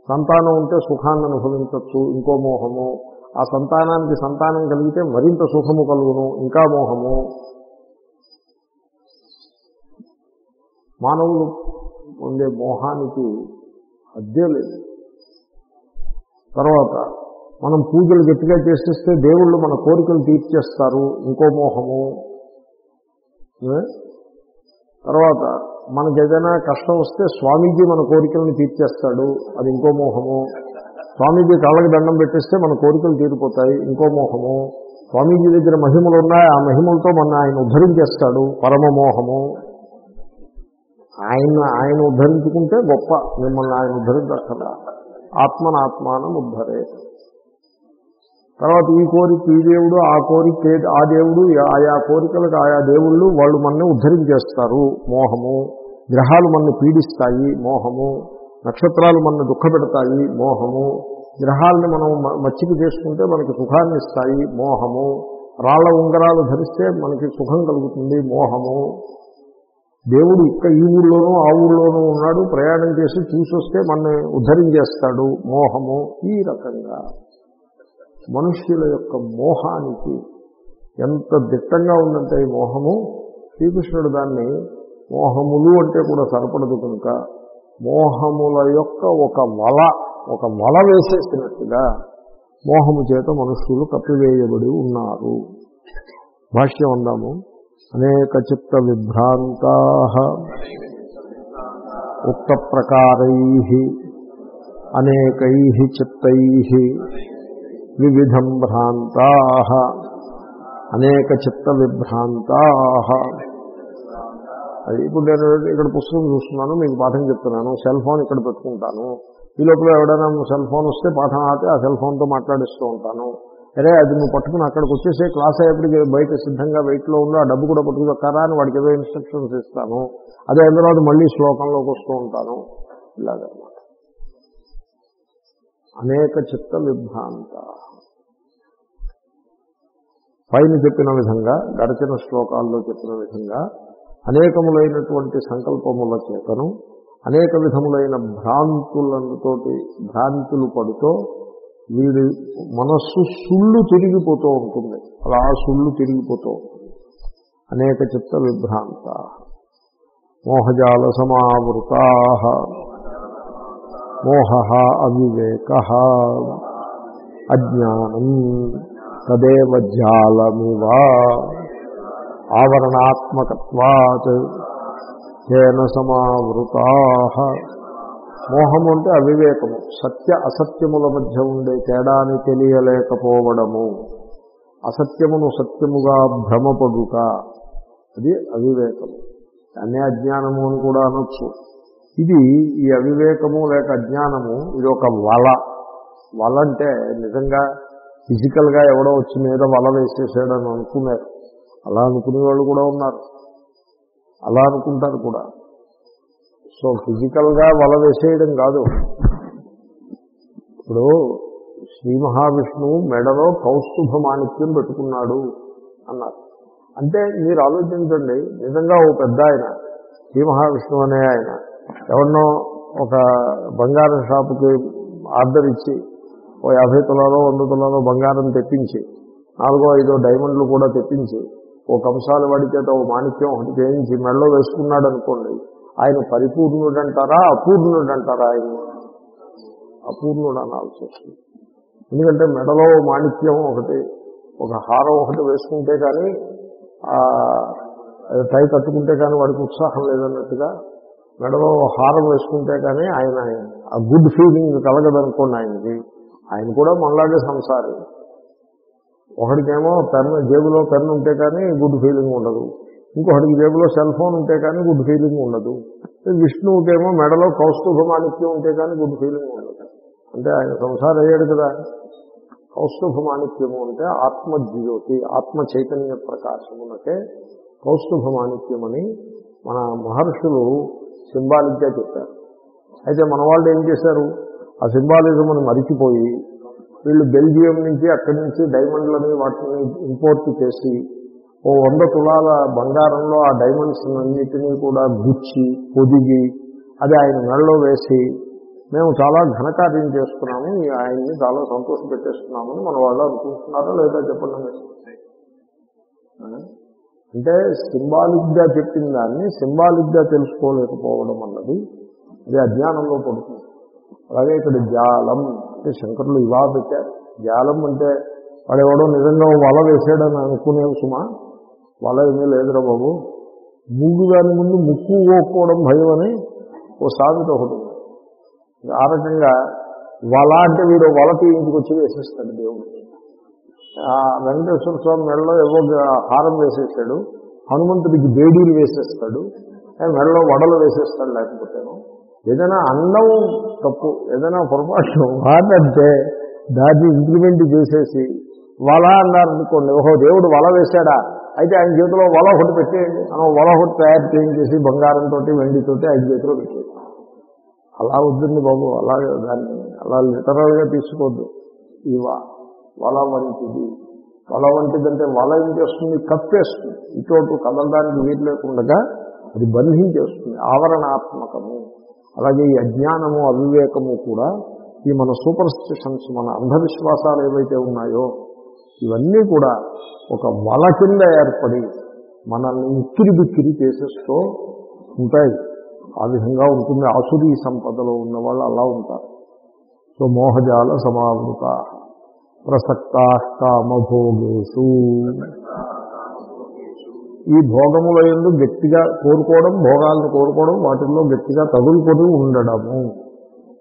సంతానం ఉంటే సుఖాన్ని అనుభవించవచ్చు, ఇంకో మోహము. ఆ సంతానానికి సంతానం కలిగితే మరింత సుఖము కలుగును, ఇంకా మోహము. మానవులు పొందే మోహానికి అద్దే లేదు. తర్వాత మనం పూజలు గట్టిగా చేసేస్తే దేవుళ్ళు మన కోరికలు తీర్చేస్తారు, ఇంకో మోహము. తర్వాత మనకు ఏదైనా కష్టం వస్తే స్వామీజీ మన కోరికలను తీర్చేస్తాడు, అది ఇంకో మోహము. స్వామీజీ కాళ్ళకి దండం పెట్టేస్తే మన కోరికలు తీరిపోతాయి, ఇంకో మోహము. స్వామీజీ దగ్గర మహిమలు ఉన్నాయి, ఆ మహిమలతో మన ఆయన ఉద్ధరించేస్తాడు, పరమమోహము. ఆయన ఆయన ఉద్ధరించుకుంటే గొప్ప, మిమ్మల్ని ఆయన ఉద్ధరించక్కడా. ఆత్మనాత్మానం ఉద్ధరే. తర్వాత ఈ కోరిక ఈ దేవుడు, ఆ కోరిక ఆ దేవుడు, ఆయా కోరికలకు ఆయా దేవుళ్ళు, వాళ్ళు మనల్ని ఉద్ధరించేస్తారు, మోహము. గ్రహాలు మనల్ని పీడిస్తాయి, మోహము. నక్షత్రాలు మనల్ని దుఃఖపెడతాయి, మోహము. గ్రహాలని మనం మచ్చిక చేసుకుంటే మనకి సుఖాన్ని ఇస్తాయి, మోహము. రాళ్ల ఉంగరాలు ధరిస్తే మనకి సుఖం కలుగుతుంది, మోహము. దేవుడు ఇక్క ఈ ఊళ్ళోనూ ఆ ఊళ్ళోనూ ఉన్నాడు, ప్రయాణం చేసి చూసొస్తే మనని ఉద్ధరించేస్తాడు, మోహము. ఈ రకంగా మనుష్యుల యొక్క మోహానికి ఎంత దిట్టంగా ఉందంటే ఈ మోహము. శ్రీకృష్ణుడు దాన్ని మోహములు అంటే కూడా సరిపడదు కనుక మోహముల యొక్క ఒక వల ఒక వల వేసేసినట్టుగా మోహము చేత మనుష్యులు కప్పివేయబడి ఉన్నారు. భాష్యం అందాము. అనేక చిత్త విభ్రాంతా ఉక్త ప్రకారై అనేకై చిత్తై వివిధం భ్రాంతా అనేక చిత్త విభ్రాంతా. అది ఇప్పుడు నేను ఇక్కడ పుస్తకం చూస్తున్నాను, మీకు పాఠం చెప్తున్నాను, సెల్ ఫోన్ ఇక్కడ పెట్టుకుంటాను, ఈ లోపల ఎవడైనా సెల్ ఫోన్ వస్తే పాఠం ఆపి ఆ సెల్ ఫోన్తో మాట్లాడిస్తూ ఉంటాను. అరే అది నువ్వు పట్టుకుని అక్కడికి వచ్చేసే క్లాస్ అయ్యేప్పటికి బయట సిద్ధంగా వెయిట్లో ఉండు, ఆ డబ్బు కూడా పట్టుకుదొక్కారా అని వాడికి ఏదో ఇన్స్ట్రక్షన్స్ ఇస్తాను, అదే అయిన తర్వాత మళ్ళీ శ్లోకంలోకి వస్తూ ఉంటాను, ఇలాగనమాట. అనేక చిత్త విభ్రాంత. పైన చెప్పిన విధంగా, గడిచిన శ్లోకాల్లో చెప్పిన విధంగా అనేకములైనటువంటి సంకల్పముల చేతను అనేక విధములైన భ్రాంతులతోటి భ్రాంతులు పడుతూ వీడి మనస్సు సుళ్ళు తిరిగిపోతూ ఉంటుంది. అలా సుళ్ళు తిరిగిపోతూ ఉంటుంది. అనేక చిత్త విభ్రాంత మోహజాల సమావృత మోహ అవివేక అజ్ఞానం తదేవ జాలమివ ఆవరణాత్మకత్వాత్ తేన సమావృత. మోహము అంటే అవివేకము, సత్య అసత్యముల మధ్య ఉండే తేడాన్ని తెలియలేకపోవడము, అసత్యమును సత్యముగా భ్రమపడుట, అది అవివేకము. అనే అజ్ఞానము అని కూడా అనొచ్చు. ఇది ఈ అవివేకము లేక అజ్ఞానము ఇది ఒక వల. వల అంటే నిజంగా ఫిజికల్గా ఎవడో వచ్చి మీద వల వేసేసాడని అనుకున్నారు, అలా అనుకునే వాళ్ళు కూడా ఉన్నారు, అలా అనుకుంటారు కూడా. సో ఫిజికల్గా వల వేసేయడం కాదు. ఇప్పుడు శ్రీ మహావిష్ణువు మెడలో కౌస్తుభ మాణిక్యం పెట్టుకున్నాడు అన్నారు అంటే మీరు ఆలోచించండి, నిజంగా ఓ పెద్ద ఆయన, శ్రీ మహావిష్ణువు అనే ఆయన ఎవరినో ఒక బంగారం షాపుకి ఆర్డర్ ఇచ్చి ఓ యాభై తులాలో వంద తులాలో బంగారం తెప్పించి, నాలుగో ఐదో డైమండ్లు కూడా తెప్పించి, ఓ కంసాల వాడి చేత ఓ మాణిక్యం ఒకటి చేయించి మెడలో వేసుకున్నాడు అనుకోండి. ఆయన పరిపూర్ణుడు అంటారా, అపూర్ణుడు అంటారా? ఆయన అపూర్ణుడు అనాల్సి వస్తుంది. ఎందుకంటే మెడలో మాణిక్యం ఒకటి, ఒక హారం ఒకటి వేసుకుంటే కానీ, టై కట్టుకుంటే కానీ వాడికి ఉత్సాహం లేదన్నట్టుగా మెడలో హారం వేసుకుంటే కానీ ఆయన ఆ గుడ్ ఫీలింగ్ కలగదనుకోండి ఆయనకి. ఆయన కూడా మనలాగే సంసారి. ఒకడికేమో పెన్ను, జేబులో పెన్ను ఉంటే కానీ గుడ్ ఫీలింగ్ ఉండదు, ఇంకొకటికి జేబులో సెల్ ఫోన్ ఉంటే కానీ గుడ్ ఫీలింగ్ ఉండదు. విష్ణువుకేమో మెడలో కౌస్తుభ మాణిక్యం ఉంటే కానీ గుడ్ ఫీలింగ్ ఉండదు. అంటే ఆయన సంసారం అయ్యాడు కదా. కౌస్తుభ మాణిక్యము అంటే ఆత్మజ్యోతి, ఆత్మ చైతన్య ప్రకాశమునకే కౌస్తుభ మాణిక్యం అని మన మహర్షులు సింబాలిక్గా చెప్పారు. అయితే మన వాళ్ళు ఏం చేశారు, ఆ సింబాలిజంను మరిచిపోయి వీళ్ళు బెల్జియం నుంచి అక్కడి నుంచి డైమండ్లని వాటిని ఇంపోర్ట్ చేసి ఓ వంద తులాల బంగారంలో ఆ డైమండ్స్ అన్నిటినీ కూడా గుచ్చి పొదిగి అది ఆయన మెడలో వేసి మేము చాలా ఘనకార్యం చేస్తున్నాము, ఆయన్ని చాలా సంతోషం పెట్టేస్తున్నామని మన వాళ్ళు అనుకుంటున్నారా లేదా చెప్పండి. అంటే సింబాలిక్గా చెప్పిన దాన్ని సింబాలిక్గా తెలుసుకోలేకపోవడం అన్నది అది అజ్ఞానంలో పడుతుంది. అలాగే ఇక్కడ జాలం అంటే శంకరులు ఇవా పెట్టారు. జాలం అంటే వాడు ఎవడో నిజంగా వల వేసాడని అనుకునేవి సుమా, వల ఏమీ లేదురా బాబు. మూడు దాని ముందు ముక్కు ఓక్కోవడం భయం అని ఓ సామెత ఒకటి. ఆ రకంగా వల అంటే వీడు వలకి ఇంటికి వచ్చి వేసేస్తాడు దేవుడు. వెంకటేశ్వర స్వామి మెడలో ఏవో హారం వేసేసాడు, హనుమంతుడికి బేడీలు వేసేస్తాడు, మెడలో వడలు వేసేస్తాడు. లేకపోతేను ఏదైనా అన్నం తప్పు, ఏదైనా పొరపాటు వాడంటే దాన్ని ఇంప్లిమెంట్ చేసేసి వల అన్నారనుకోండి, ఓహో దేవుడు వల వేశాడా అయితే ఆయన చేతిలో వల ఒకటి పెట్టేయండి, మనం వల ఒకటి తయారు చేయించేసి బంగారంతో వెండితోటి ఆయన చేతిలో పెట్టేయండి. అలా వద్దండి బాబు, అలా దాన్ని అలా లిటరల్గా తీసుకోవద్దు. ఈ వల వంటిది, వల వంటిదంటే వల ఏం చేస్తుంది, కప్పేస్తుంది, ఇటు కదలడానికి వీలు లేకుండా అది బంధించేస్తుంది, ఆవరణాత్మకము. అలాగే ఈ అజ్ఞానము అవివేకము కూడా, ఈ మన సూపర్ స్టిషన్స్ మన అంధవిశ్వాసాలు ఏవైతే ఉన్నాయో ఇవన్నీ కూడా ఒక వల కింద ఏర్పడి మనల్ని ఉక్కిరి బిక్కిరి చేసేస్తూ ఉంటాయి. ఆ విధంగా ఉంటుంది ఆసురీ సంపదలో ఉన్నవాళ్ళు అలా ఉంటారు. సో మోహజాల సమావృత ప్రసక్తా కామభోగేషు, ఈ భోగముల యందు గట్టిగా కోరుకోవడం, భోగాలను కోరుకోవడం, వాటిల్లో గట్టిగా తగులుకొని ఉండడము.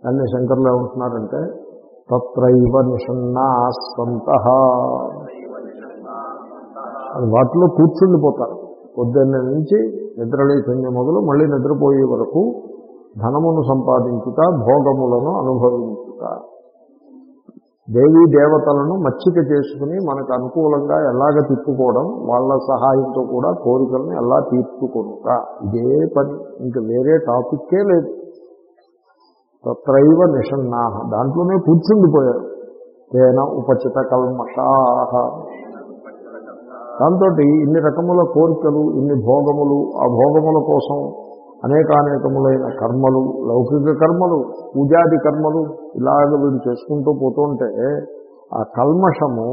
దాన్ని శంకర్లు ఏమంటున్నారంటే తత్రైవ నిషన్నాస్వంతః, వాటిలో కూర్చుండిపోతారు. పొద్దున్న నుంచి నిద్రలేచే మొదలు మళ్ళీ నిద్రపోయే వరకు ధనమును సంపాదించుట, భోగములను అనుభవించుట, దేవీ దేవతలను మచ్చిక చేసుకుని మనకు అనుకూలంగా ఎలాగ తిప్పుకోవడం, వాళ్ళ సహాయంతో కూడా కోరికలను ఎలా తీర్చుకొనుట, ఇదే పని. ఇంకా వేరే టాపిక్కే లేదు. తత్రైవ నిషన్నాహ, దాంట్లోనే కూర్చుండిపోయారు. తేన ఉపచిత కల్మషాహ, దాంతో ఇన్ని రకముల కోరికలు, ఇన్ని భోగములు, ఆ భోగముల కోసం అనేకానేకములైన కర్మలు, లౌకిక కర్మలు, పూజాది కర్మలు, ఇలాగ వీళ్ళు చేసుకుంటూ పోతుంటే ఆ కల్మషము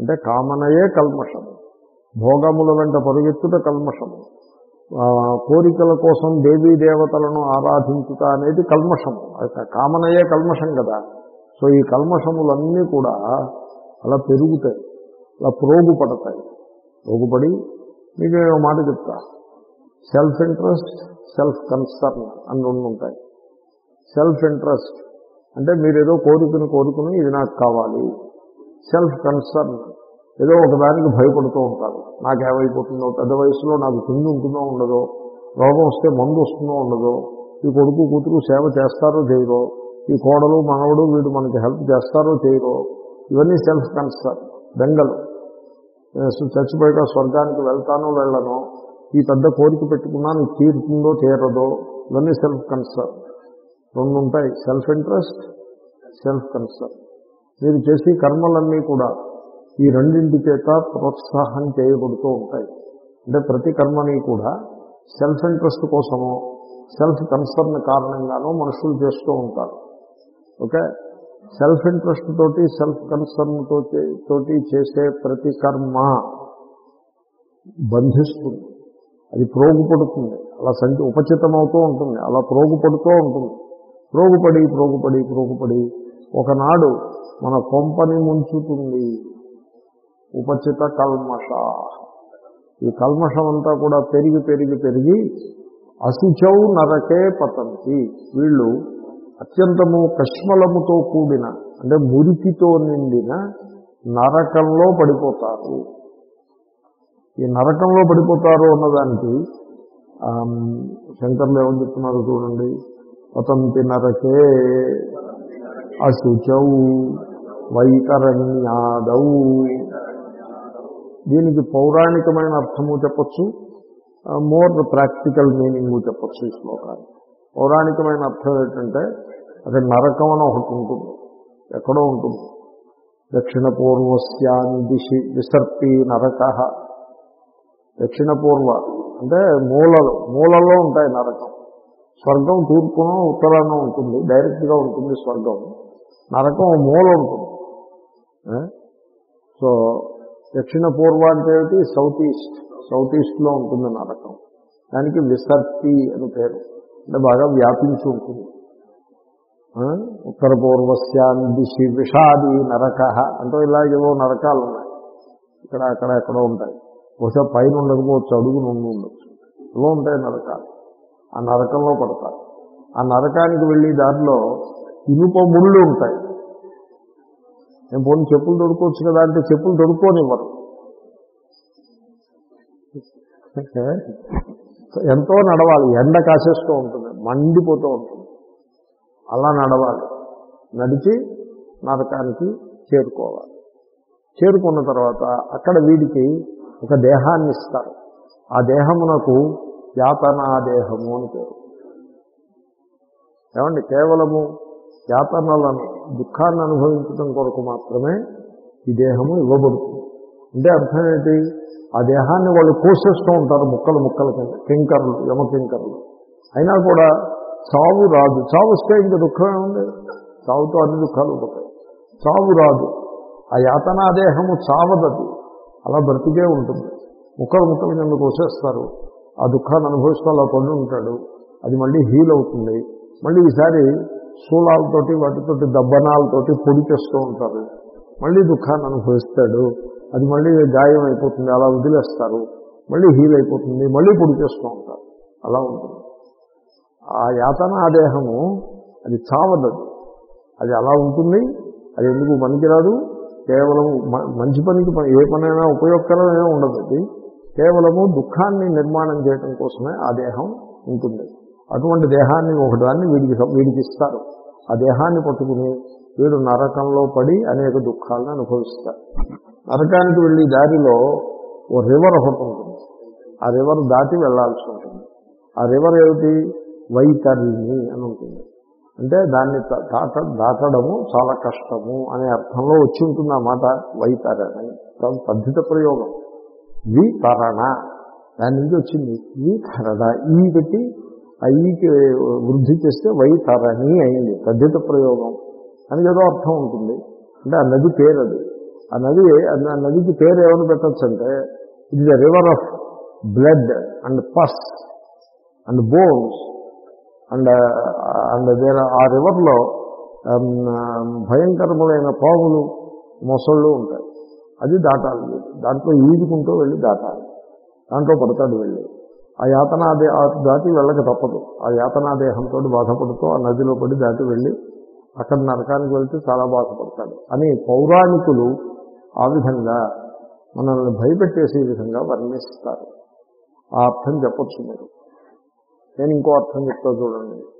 అంటే కామనయే కల్మషము, భోగముల వెంట పరిగెత్తుట కల్మషము, కోరికల కోసం దేవీ దేవతలను ఆరాధించుట అనేది కల్మషము, కామనయే కల్మషం కదా. సో ఈ కల్మషములన్నీ కూడా అలా పెరుగుతాయి, అలా ప్రోగుపడతాయి. ప్రోగుపడి మీకు నేను మాట చెప్తా, సెల్ఫ్ ఇంట్రెస్ట్, సెల్ఫ్ కన్సర్న్ అని రెండు ఉంటాయి. సెల్ఫ్ ఇంట్రెస్ట్ అంటే మీరు ఏదో కోరికను కోరుకుని ఇది నాకు కావాలి. సెల్ఫ్ కన్సర్న్ ఏదో ఒకదానికి భయపడుతూ ఉంటారు, నాకేమైపోతుందో, పెద్ద వయసులో నాకు తిండి ఉంటుందో ఉండదో, రోగం వస్తే మందు వస్తుందో ఉండదో, ఈ కొడుకు కూతురు సేవ చేస్తారో చేయరో, ఈ కోడలు మనవడు వీడు మనకి హెల్ప్ చేస్తారో చేయరో, ఇవన్నీ సెల్ఫ్ కన్సర్న్, బెంగలు. చచ్చిపోయాక స్వర్గానికి వెళ్తానో వెళ్ళనో, ఈ పెద్ద కోరిక పెట్టుకున్నాను తీరుతుందో తీరదో, ఇవన్నీ సెల్ఫ్ కన్సర్న్. రెండు ఉంటాయి, సెల్ఫ్ ఇంట్రెస్ట్, సెల్ఫ్ కన్సర్న్. మీరు చేసే కర్మలన్నీ కూడా ఈ రెండింటి చేత ప్రోత్సాహం చేయబడుతూ ఉంటాయి. అంటే ప్రతి కర్మని కూడా సెల్ఫ్ ఇంట్రెస్ట్ కోసమో సెల్ఫ్ కన్సర్న్ కారణంగానో మనుషులు చేస్తూ ఉంటారు. ఓకే, సెల్ఫ్ ఇంట్రెస్ట్ తోటి సెల్ఫ్ కన్సర్న్ తోటి తోటి చేసే ప్రతి కర్మ బంధిస్తుంది, అది ప్రోగుపడుతుంది, అలా సంచి ఉపచితమవుతూ ఉంటుంది, అలా ప్రోగుపడుతూ ఉంటుంది. ప్రోగుపడి ప్రోగుపడి ప్రోగుపడి ఒకనాడు మన కొంపని ముంచుతుంది. ఉపచిత కల్మష, ఈ కల్మషం అంతా కూడా పెరిగి పెరిగి పెరిగి అశుచౌ నరకే పతంతి, వీళ్ళు అత్యంతము కష్మలముతో కూడిన అంటే మురికితో నిండిన నరకంలో పడిపోతారు. ఈ నరకంలో పడిపోతారు అన్నదానికి శంకర్లు ఏమని చెప్తున్నారు చూడండి. పతంతి నరకే అశుచౌ వైతరణ్యాదౌ. దీనికి పౌరాణికమైన అర్థము చెప్పచ్చు, మోర్ ప్రాక్టికల్ మీనింగ్ చెప్పచ్చు. ఈ శ్లోకానికి పౌరాణికమైన అర్థం ఏంటంటే అది నరకం అని ఒకటి ఉంటుంది, ఎక్కడో ఉంటుంది. దక్షిణ పూర్వస్యాని దిశి విసర్పి నరక. దక్షిణ పూర్వ అంటే మూలలో, మూలలో ఉంటాయి నరకం. స్వర్గం తూర్పున ఉత్తరాన ఉంటుంది, డైరెక్ట్గా ఉంటుంది స్వర్గం. నరకం మూల ఉంటుంది. సో దక్షిణ పూర్వ అంటే ఏమిటి? South east. సౌత్ ఈస్ట్లో ఉంటుంది నరకం. దానికి విసర్పి అని పేరు, అంటే బాగా వ్యాపించి ఉంటుంది. ఉత్తర పూర్వస్యాన్ దిశి విషాది నరక అంటే ఇలా ఏవో నరకాలు ఉన్నాయి, ఇక్కడ అక్కడ ఎక్కడ ఉంటాయి. బహుశా పైన ఉండకపోవచ్చు, అడుగు నుండి ఉండొచ్చు. ఇలా ఉంటాయి నరకాలు. ఆ నరకంలో పడతారు. ఆ నరకానికి వెళ్ళి దాంట్లో ఇనుప ముళ్ళు ఉంటాయి. నేను పోనీ చెప్పులు దొరుకోవచ్చు కదా అంటే చెప్పులు దొరుకోనివ్వరు. ఎంతో నడవాలి, ఎండ కాసేస్తూ ఉంటుంది, మండిపోతూ ఉంటుంది. అలా నడవాలి, నడిచి నరకానికి చేరుకోవాలి. చేరుకున్న తర్వాత అక్కడ వీడికి ఒక దేహాన్ని ఇస్తారు. ఆ దేహమునకు యాతనాదేహము అని పేరు. ఏమండి, కేవలము యాతనలను, దుఃఖాన్ని అనుభవించడం కొరకు మాత్రమే ఈ దేహము ఇవ్వబడుతుంది. అంటే అర్థం ఏంటి? ఆ దేహాన్ని వాళ్ళు కోసేస్తూ ఉంటారు ముక్కలు ముక్కల కింద, కింకర్లు, యమకింకర్లు. అయినా కూడా చావు రాదు. చావు వస్తే ఇంకా దుఃఖమే ఉంది, చావుతో అన్ని దుఃఖాలు పోతాయి. చావు రాదు, ఆ యాతనాదేహము చావదది, అలా బ్రతికే ఉంటుంది. ముక్కలు ముక్కలు కింద కోసేస్తారు, ఆ దుఃఖాన్ని అనుభవిస్తూ అలా పండు ఉంటాడు. అది మళ్ళీ హీల్ అవుతుంది. మళ్ళీ ఈసారి శూలాలతోటి వాటితోటి దబ్బనాలతోటి పొడి చేస్తూ ఉంటారు, మళ్ళీ దుఃఖాన్ని అనుభవిస్తాడు. అది మళ్ళీ గాయం అయిపోతుంది, అలా వదిలేస్తారు, మళ్ళీ హీల్ అయిపోతుంది, మళ్ళీ పొడి చేస్తూ ఉంటారు. అలా ఉంటుంది ఆ యాతన ఆదేహము. అది చావదు, అది అలా ఉంటుంది. అది ఎందుకు పనికిరాదు? కేవలం మంచి పనికి, ఏ పనైనా ఉపయోగకరమే ఉండదు. అది కేవలము దుఃఖాన్ని నిర్మాణం చేయడం కోసమే ఆ దేహం ఉంటుంది. అటువంటి దేహాన్ని ఒకదాన్ని వీడికి వీడికి ఇస్తారు. ఆ దేహాన్ని పట్టుకుని వీడు నరకంలో పడి అనేక దుఃఖాలను అనుభవిస్తారు. నరకానికి వెళ్ళి దారిలో ఓ రివర్ ఒకటి ఉంటుంది. ఆ రివర్ దాటి వెళ్లాల్సి ఉంటుంది. ఆ రివర్ ఏమిటి? వైతరిణి అని ఉంటుంది. అంటే దాన్ని దాట దాటడము చాలా కష్టము అనే అర్థంలో వచ్చి ఉంటుంది అన్నమాట. వైతరణి పద్ధతి ప్రయోగం. వితరణ దాని నుంచి వచ్చింది. వితరణ ఈ పెట్టి ఐకి వృద్ధి చేస్తే వైతరణి అయింది. పద్ధతి ప్రయోగం అని ఏదో అర్థం ఉంటుంది. అంటే ఆ నది పేరు అది. ఆ నది, ఆ నదికి పేరు ఏమని పెట్టచ్చు అంటే it is the river of blood and pus and bones and and there. ఆ రివర్లో భయంకరములైన పాములు, మొసళ్ళు ఉంటాయి. అది దాటాలి, దాంట్లో ఈదుకుంటూ వెళ్ళి దాటాలి. దాంట్లో పడతాడు వెళ్ళి. ఆ యాతనాదే దాటి వెళ్ళక తప్పదు. ఆ యాతనాదేహంతో బాధపడుతూ ఆ నదిలో పడి దాటి వెళ్ళి అక్కడ నరకానికి వెళ్తే చాలా బాధపడతాడు అని పౌరాణికులు ఆ విధంగా మనల్ని భయపెట్టేసే విధంగా వర్ణిస్తారు. ఆ అర్థం చెప్పచ్చు మీరు. నేను ఇంకో అర్థం చెప్తా చూడండి.